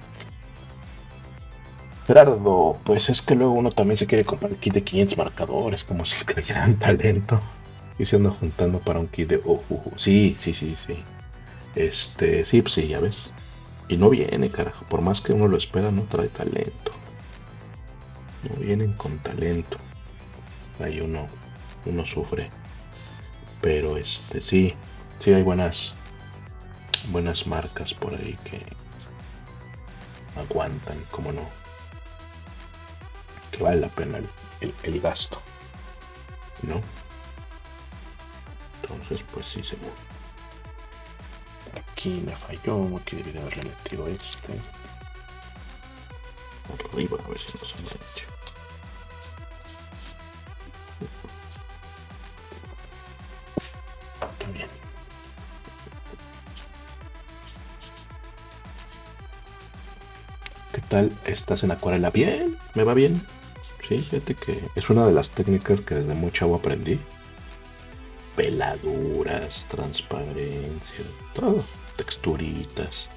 Gerardo, pues es que luego uno también se quiere comprar el kit de quinientos marcadores, como si creyeran talento, y se anda juntando para un kit de ojo. Oh, oh, oh. Sí, sí, sí, sí. Este, sí, sí, ya ves. Y no viene, carajo. Por más que uno lo espera, no trae talento. No vienen con talento. Ahí uno, uno sufre. Pero este, sí, sí hay buenas, buenas marcas por ahí que aguantan, como no. Que vale la pena el, el, el gasto, ¿no? Entonces, pues sí, seguro. Aquí me falló, aquí debí de haberle metido este. Arriba, a ver si no se me echa. Está bien. ¿Qué tal estás en acuarela? Bien, me va bien. Sí, fíjate que es una de las técnicas que desde muy chavo aprendí. Peladuras, transparencia, todo, texturitas.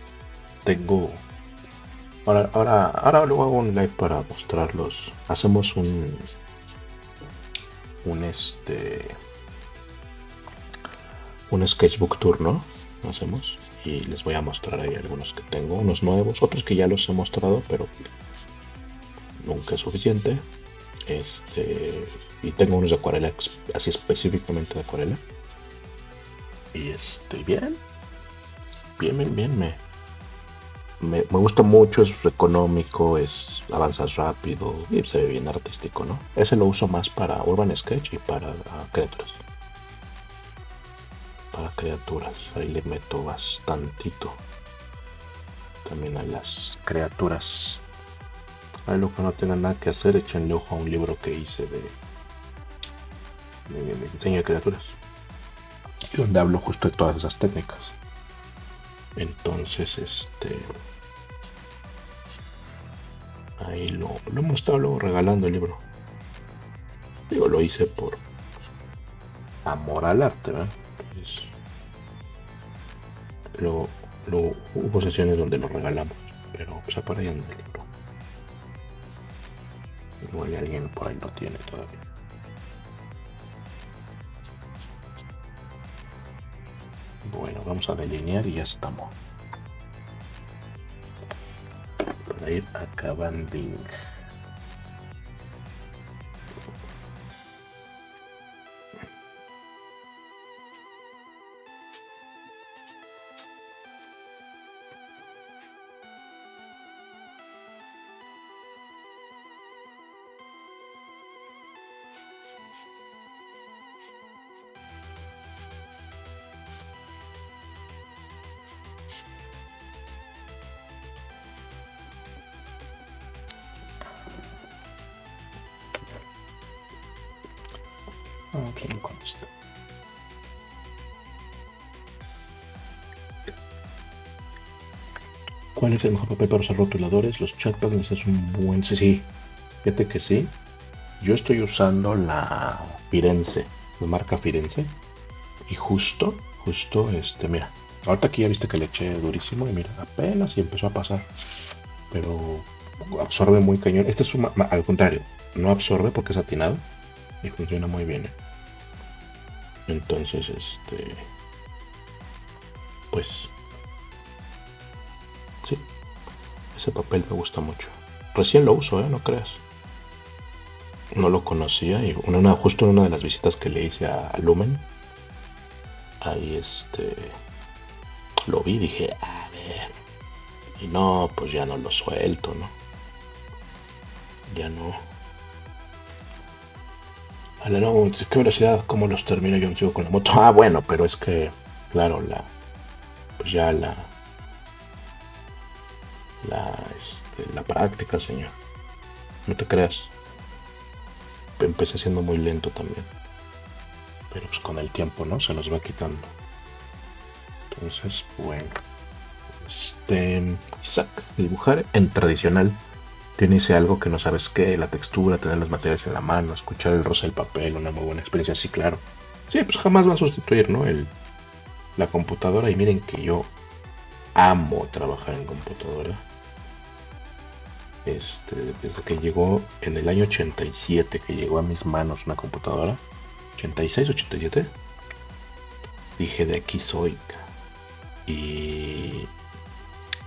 Tengo... Ahora, ahora, ahora luego hago un live para mostrarlos. Hacemos un... Un este... Un sketchbook tour, ¿no? Lo hacemos. Y les voy a mostrar ahí algunos que tengo. Unos nuevos, otros que ya los he mostrado, pero... Nunca es suficiente. Este, y tengo unos de acuarela, así específicamente de acuarela. Y este, bien, bien, bien, bien. Me, me, me gusta mucho, es económico, es avanzas rápido y se ve bien artístico, ¿no? Ese lo uso más para Urban Sketch y para uh, criaturas. Para criaturas, ahí le meto bastantito. También a las criaturas. Ahí lo que no tengan nada que hacer, échenle ojo a un libro que hice de, de, de, de diseño de criaturas. Y donde hablo justo de todas esas técnicas. Entonces, este... Ahí lo, lo hemos estado luego regalando el libro. Digo, lo hice por amor al arte, ¿verdad? Entonces, lo, lo, hubo sesiones donde lo regalamos, pero pues para ahí anda el libro. Igual alguien por ahí lo tiene todavía. Bueno, vamos a delinear y ya estamos. Para ir acabando. ¿Cuál es el mejor papel para usar rotuladores? Los chatbacks es un buen... Sí, sí, fíjate que sí. Yo estoy usando la Firenze, la marca Firenze. Y justo, justo, este, mira. Ahorita aquí ya viste que le eché durísimo y mira, apenas y empezó a pasar. Pero absorbe muy cañón. Este es un... Al contrario, no absorbe porque es satinado. Y funciona muy bien, ¿eh? Entonces, este... Pues... Sí, ese papel me gusta mucho. Recién lo uso, ¿eh? No creas. no lo conocía y en una- justo en una de las visitas que le hice a, a Lumen, ahí este lo vi, dije, a ver, y no, pues ya no lo suelto, ¿no? Ya no. A la no, ¿qué velocidad? ¿Cómo los termino? Yo sigo con la moto. Ah, bueno, pero es que, claro, la, pues ya la, la, este, la práctica, señor. No te creas. Empecé siendo muy lento también. Pero pues con el tiempo, ¿no? Se los va quitando. Entonces, bueno. Este, Isaac, dibujar en tradicional. Tienes algo que no sabes qué, la textura, tener los materiales en la mano, escuchar el roce del papel, una muy buena experiencia, sí, claro. Sí, pues jamás va a sustituir, ¿no? El, la computadora, y miren que yo amo trabajar en computadora. Este, desde que llegó en el año ochenta y siete, que llegó a mis manos una computadora, ochenta y seis, ochenta y siete, dije, de aquí soy. Y...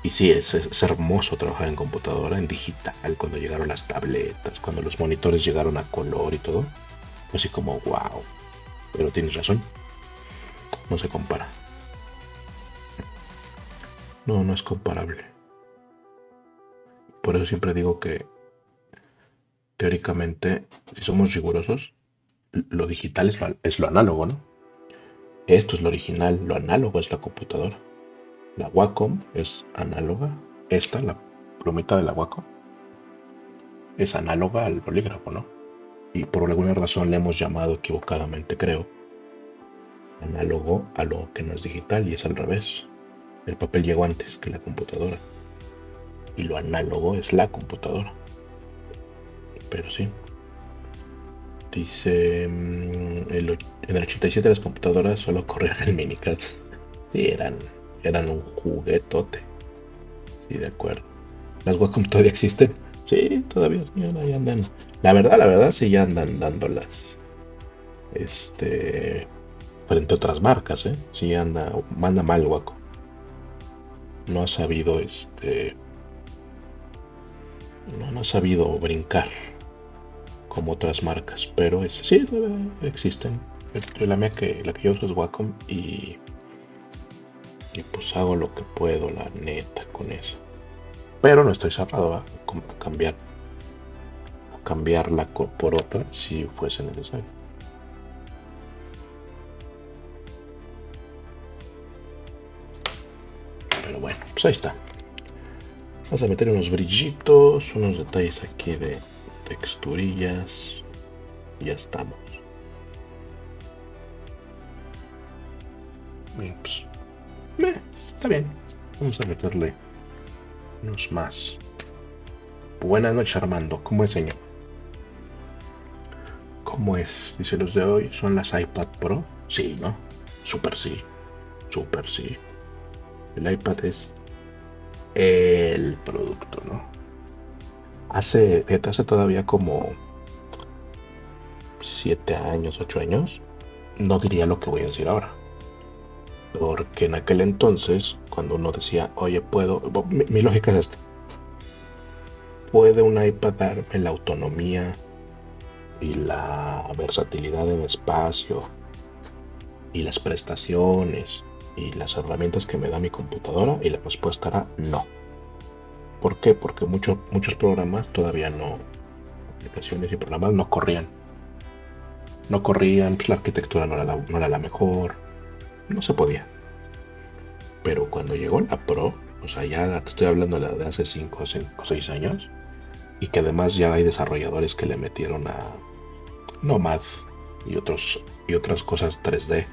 Y sí, es, es hermoso trabajar en computadora, en digital, cuando llegaron las tabletas, cuando los monitores llegaron a color y todo. Así como, wow. Pero tienes razón. No se compara. No, no es comparable. Por eso siempre digo que, teóricamente, si somos rigurosos, lo digital es lo, es lo análogo, ¿no? Esto es lo original, lo análogo es la computadora. La Wacom es análoga, esta, la plumita de la Wacom, es análoga al bolígrafo, ¿no? Y por alguna razón le hemos llamado equivocadamente, creo, análogo a lo que no es digital, y es al revés. El papel llegó antes que la computadora, y lo análogo es la computadora. Pero sí. Dice, en el ochenta y siete las computadoras solo corrían el minicat. Sí, eran... Eran un juguetote. Sí, de acuerdo. ¿Las Wacom todavía existen? Sí, todavía, señora, ya andan. La verdad, la verdad, sí, ya andan dándolas. Este... Frente a otras marcas, ¿eh? Sí, anda... Manda mal Wacom. No ha sabido, este... No, no ha sabido brincar. Como otras marcas. Pero es, sí, existen. La mía que... La que yo uso es Wacom y... Y pues hago lo que puedo, la neta, con eso. Pero no estoy cerrado a, a cambiar a cambiarla por otra si fuese necesario. Pero bueno, pues ahí está. Vamos a meter unos brillitos, unos detalles aquí de texturillas. Y ya estamos. Bien, pues. Eh, está bien, vamos a meterle unos más. Buenas noches, Armando. ¿Cómo es, señor? ¿Cómo es? Dice, los de hoy son las iPad Pro. Sí, ¿no? Súper sí. Súper sí. El iPad es el producto, ¿no? Hace, hace todavía como siete años, ocho años. No diría lo que voy a decir ahora. Porque en aquel entonces, cuando uno decía, oye, puedo... Mi, mi lógica es esta. ¿Puede un iPad darme la autonomía y la versatilidad en espacio y las prestaciones y las herramientas que me da mi computadora? Y la respuesta era no. ¿Por qué? Porque muchos muchos programas todavía no... Aplicaciones y programas no corrían. No corrían, pues la arquitectura no era la, no era la mejor. No se podía. Pero cuando llegó la Pro, o sea, ya te estoy hablando de la de hace cinco o seis años, y que además ya hay desarrolladores que le metieron a Nomad y, otros, y otras cosas tres D,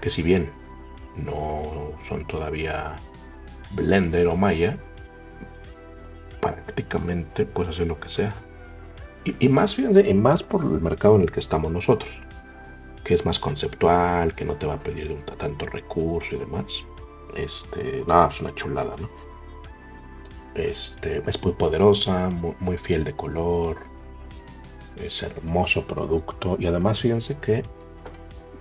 que si bien no son todavía Blender o Maya, prácticamente puedes hacer lo que sea. Y, y más, fíjense, y más por el mercado en el que estamos nosotros, que es más conceptual, que no te va a pedir un tanto recurso y demás. Este, nada, es una chulada, ¿no? Este, es muy poderosa, muy, muy fiel de color, es hermoso producto. Y además, fíjense que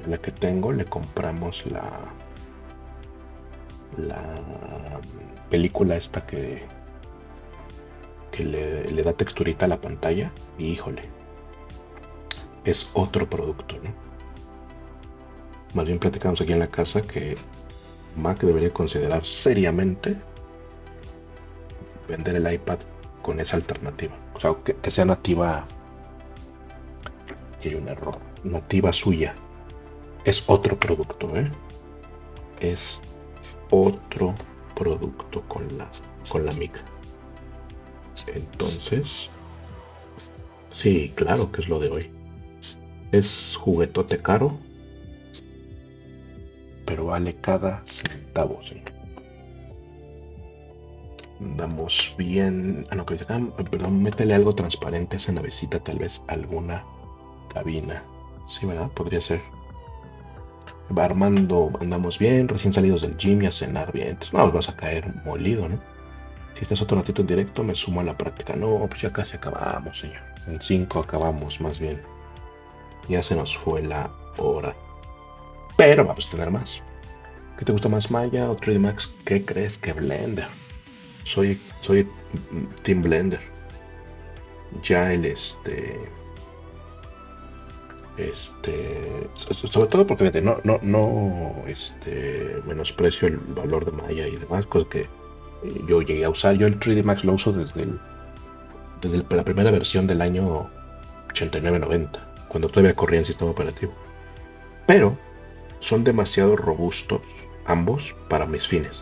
la que tengo le compramos la la película esta que que le, le da texturita a la pantalla. Y híjole, es otro producto, ¿no? Más bien platicamos aquí en la casa que Mac debería considerar seriamente vender el iPad con esa alternativa. O sea, que, que sea nativa. Aquí hay un error. Nativa suya. Es otro producto, ¿eh? Es otro producto con la, con la Mic. Entonces... sí, claro que es lo de hoy. Es juguetote caro, pero vale cada centavo, sí. Andamos bien... ah, no, que acá, perdón, métele algo transparente a esa navecita, tal vez alguna cabina. Sí, ¿verdad? Podría ser. Va armando, andamos bien, recién salidos del gym y a cenar bien. Entonces, no, vas a caer molido, ¿no? Si estás otro ratito en directo, me sumo a la práctica. No, pues ya casi acabamos, señor. En cinco acabamos, más bien. Ya se nos fue la hora. Pero vamos a tener más. ¿Qué te gusta más, Maya o tres D Max? ¿Qué crees que Blender? Soy, soy Team Blender. Ya el este... Este... sobre todo porque no, no, no este, menosprecio el valor de Maya y demás, cosas que yo llegué a usar. Yo el tres D Max lo uso desde el... desde la primera versión del año ochenta y nueve noventa, cuando todavía corría en sistema operativo. Pero son demasiado robustos ambos para mis fines.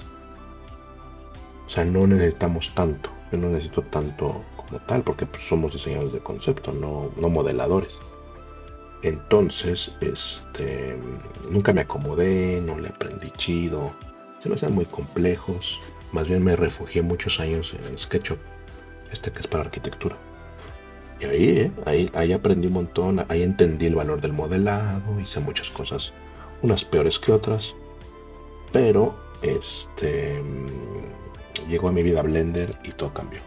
O sea, no necesitamos tanto. Yo no necesito tanto como tal, porque pues, somos diseñadores de concepto, no, no modeladores. Entonces, este, nunca me acomodé, no le aprendí chido. Se me hacen muy complejos. Más bien me refugié muchos años en el SketchUp. Este que es para arquitectura. Y ahí, ¿eh? ahí, ahí aprendí un montón, ahí entendí el valor del modelado, hice muchas cosas, unas peores que otras, pero este llegó a mi vida Blender y todo cambió.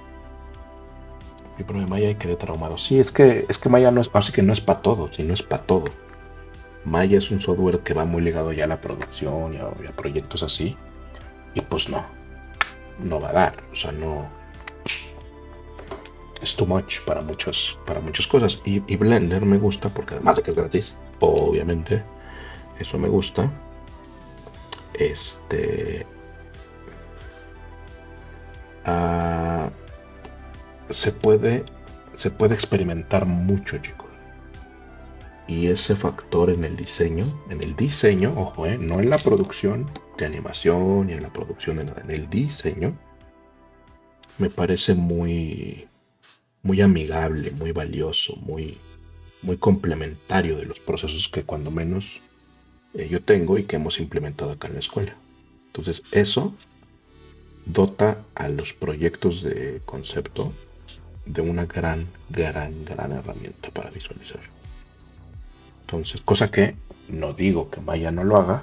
Mi problema Maya y quedé traumado. Sí, es que, es que Maya no es, así que no es para todo, si no es para todo. Maya es un software que va muy ligado ya a la producción y a, y a proyectos así, y pues no, no va a dar, o sea, no. Es too much para, muchos, para muchas cosas. Y, y Blender me gusta porque además de que es gratis, obviamente, eso me gusta. Este... Uh, se puede... se puede experimentar mucho, chicos. Y ese factor en el diseño, en el diseño, ojo, eh, no en la producción de animación, ni en la producción de nada, en el diseño, me parece muy... muy amigable, muy valioso, muy, muy complementario de los procesos que cuando menos eh, yo tengo y que hemos implementado acá en la escuela. Entonces eso dota a los proyectos de concepto de una gran, gran, gran herramienta para visualizar. Entonces, cosa que no digo que Maya no lo haga,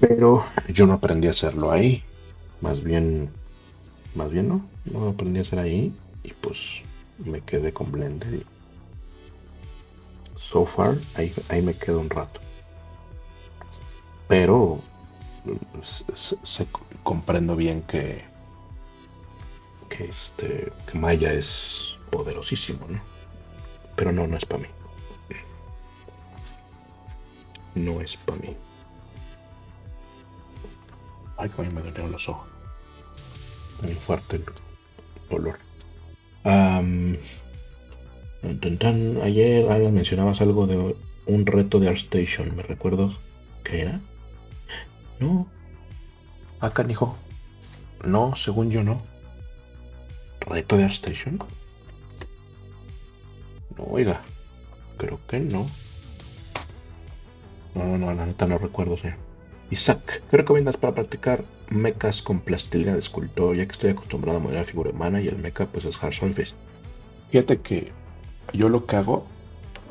pero yo no aprendí a hacerlo ahí. Más bien, más bien no, no aprendí a hacer ahí. Y pues me quedé con Blender y so far ahí, ahí me quedo un rato, pero se, se, se comprendo bien que que este que Maya es poderosísimo, ¿no? Pero no, no es para mí, no es para mí. Ay, que me dolieron los ojos, muy fuerte el dolor. Um, tan, tan, ayer Alan, mencionabas algo de un reto de Art Station, me recuerdo que era. No, acá dijo, no, según yo no. ¿Reto de Art Station? No, oiga, creo que no. No, no, no, la neta no recuerdo, señor. Isaac, ¿qué recomiendas para practicar mechas con plastilina de escultor, ya que estoy acostumbrado a modelar figura humana y el mecha pues es hard surface? Fíjate que yo lo que hago,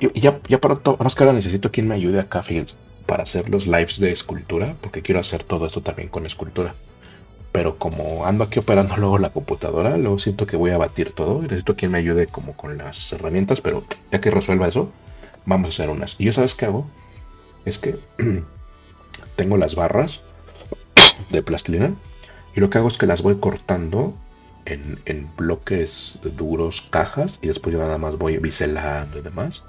y ya, ya para todo, más que ahora necesito quien me ayude acá, fíjense, para hacer los lives de escultura, porque quiero hacer todo esto también con escultura, pero como ando aquí operando luego la computadora, luego siento que voy a batir todo y necesito quien me ayude como con las herramientas, pero ya que resuelva eso, vamos a hacer unas. Y yo, ¿sabes qué hago? Es que tengo las barras de plastilina y lo que hago es que las voy cortando en, en bloques duros, cajas, y después yo nada más voy biselando y demás,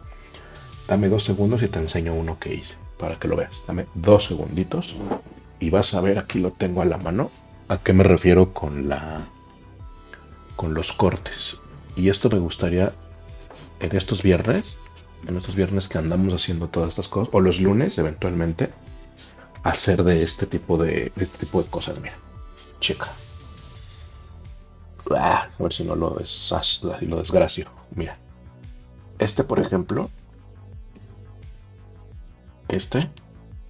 Dame dos segundos y te enseño uno que hice para que lo veas. Dame dos segunditos y vas a ver, aquí lo tengo a la mano, a qué me refiero con la con los cortes. Y esto me gustaría en estos viernes, en estos viernes que andamos haciendo todas estas cosas, o los lunes eventualmente, hacer de este tipo de, de este tipo de cosas. Mira, checa. A ver si no lo, desas, lo desgracio. Mira. Este, por ejemplo. Este.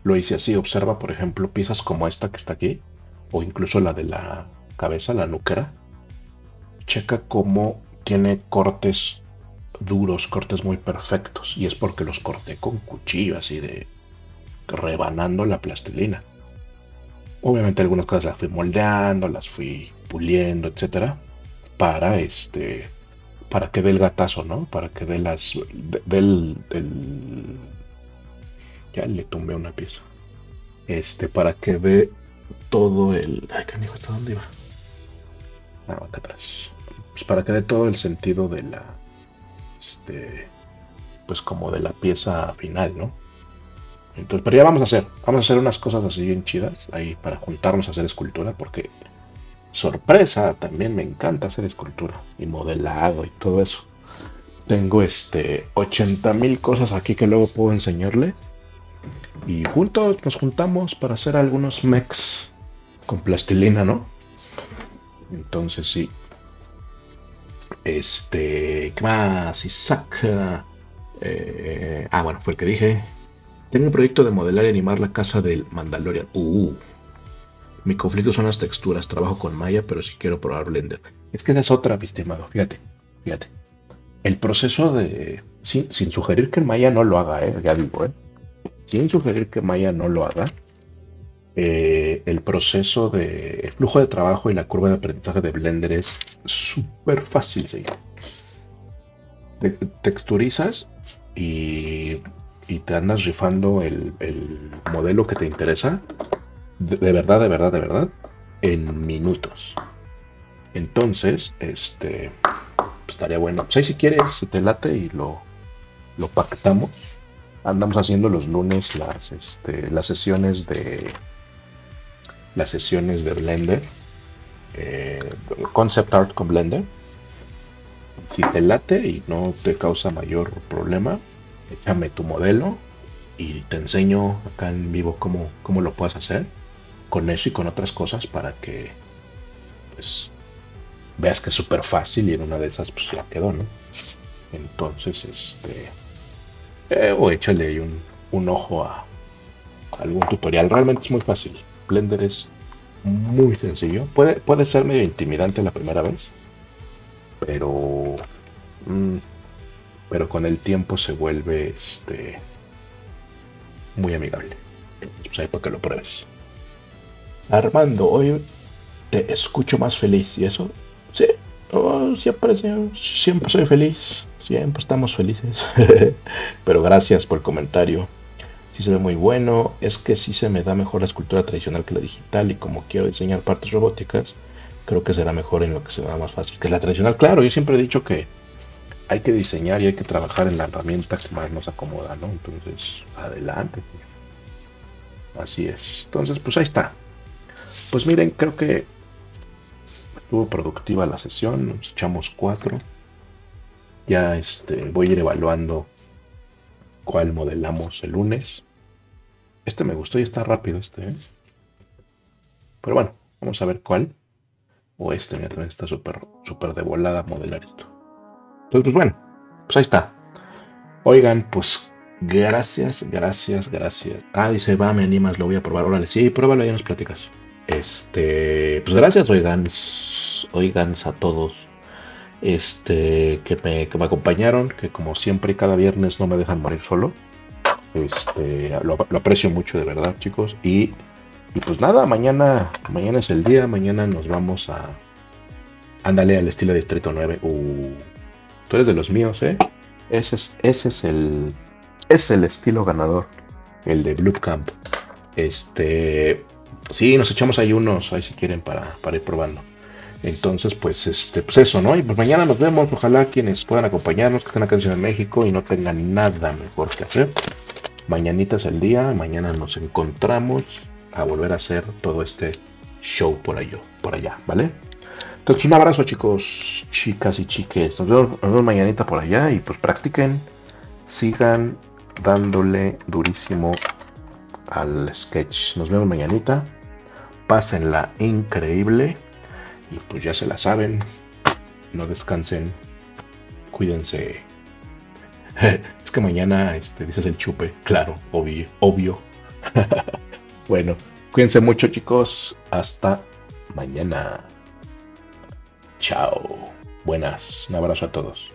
Lo hice así. Observa, por ejemplo, piezas como esta que está aquí. O incluso la de la cabeza, la nuquera. Checa cómo tiene cortes duros, cortes muy perfectos. Y es porque los corté con cuchillo, así de... rebanando la plastilina. Obviamente algunas cosas las fui moldeando, las fui puliendo, etcétera, para este, para que dé el gatazo, ¿no? Para que dé las, de, del, del, ya le tumbé una pieza, este, para que dé todo el, ay, canijo, ¿hasta dónde iba? Ah, acá atrás, pues para que dé todo el sentido de la, este, pues como de la pieza final, ¿no? Entonces, pero ya vamos a hacer, vamos a hacer unas cosas así bien chidas, ahí para juntarnos a hacer escultura, porque, sorpresa, también me encanta hacer escultura, y modelado y todo eso. Tengo este, ochenta mil cosas aquí que luego puedo enseñarle, y juntos nos juntamos para hacer algunos mechs con plastilina, ¿no? Entonces, sí. Este, ¿qué más? Isaac. Eh, ah, bueno, fue el que dije. Tengo un proyecto de modelar y animar la casa del Mandalorian. Uh, mi conflicto son las texturas. Trabajo con Maya, pero sí quiero probar Blender. Es que esa es otra, mi estimado. Fíjate, fíjate. El proceso de... Sin, sin sugerir que Maya no lo haga, ¿eh? Ya digo, ¿eh? Sin sugerir que Maya no lo haga. Eh, el proceso de... El flujo de trabajo y la curva de aprendizaje de Blender es súper fácil, ¿sí? Te, texturizas y... y te andas rifando el, el modelo que te interesa, de, de verdad, de verdad, de verdad, en minutos. Entonces, este, pues estaría bueno. Pues ahí si quieres, si te late y lo, lo pactamos. Andamos haciendo los lunes las, este, las sesiones de, las sesiones de Blender, eh, concept art con Blender. Si te late y no te causa mayor problema, échame tu modelo y te enseño acá en vivo cómo, cómo lo puedes hacer con eso y con otras cosas para que pues veas que es súper fácil y en una de esas pues ya quedó, ¿no? Entonces, este, eh, o échale ahí un, un ojo a algún tutorial. Realmente es muy fácil. Blender es muy sencillo. Puede, puede ser medio intimidante la primera vez, pero... Mmm, pero con el tiempo se vuelve este muy amigable. Pues ahí para que lo pruebes. Armando, hoy te escucho más feliz. ¿Y eso? Sí, oh, siempre, siempre soy feliz. Siempre estamos felices. Pero gracias por el comentario. Sí se ve muy bueno. Es que sí se me da mejor la escultura tradicional que la digital. Y como quiero diseñar partes robóticas, creo que será mejor en lo que se me da más fácil. Que la tradicional, claro, yo siempre he dicho que hay que diseñar y hay que trabajar en la herramienta que más nos acomoda, ¿no? Entonces, adelante. Así es. Entonces, pues ahí está. Pues miren, creo que estuvo productiva la sesión. Nos echamos cuatro. Ya este, voy a ir evaluando cuál modelamos el lunes. Este me gustó y está rápido este, ¿eh? Pero bueno, vamos a ver cuál. O este, mira, también está súper súper de volada modelar esto. Entonces, pues bueno, pues ahí está. Oigan, pues gracias, gracias, gracias. Ah, dice, va, me animas, lo voy a probar. Órale, sí, pruébalo, ya nos platicas. Este, pues gracias, oigan, oigan a todos este, que me, que me acompañaron, que como siempre cada viernes no me dejan morir solo. Este, lo, lo aprecio mucho, de verdad, chicos. Y, y pues nada, mañana, mañana es el día, mañana nos vamos a... Ándale, al estilo de Distrito nueve. Uh... Tú eres de los míos, ¿eh? Ese es, ese es el es el estilo ganador, el de Blue Camp. Este, sí, nos echamos ahí unos, ahí si quieren, para, para ir probando. Entonces, pues, este, pues eso, ¿no? Y pues mañana nos vemos. Ojalá quienes puedan acompañarnos, que estén acá en Ciudad de México y no tengan nada mejor que hacer. Mañanita es el día. Mañana nos encontramos a volver a hacer todo este show por allá, por allá, ¿vale? Entonces, un abrazo, chicos, chicas y chiques. Nos vemos, nos vemos mañanita por allá. Y pues practiquen, sigan dándole durísimo al sketch. Nos vemos mañanita. Pásenla increíble. Y pues ya se la saben. No descansen. Cuídense. Es que mañana este, dices el chupe. Claro, obvio. obvio. Bueno, cuídense mucho, chicos. Hasta mañana. Chao. Buenas. Un abrazo a todos.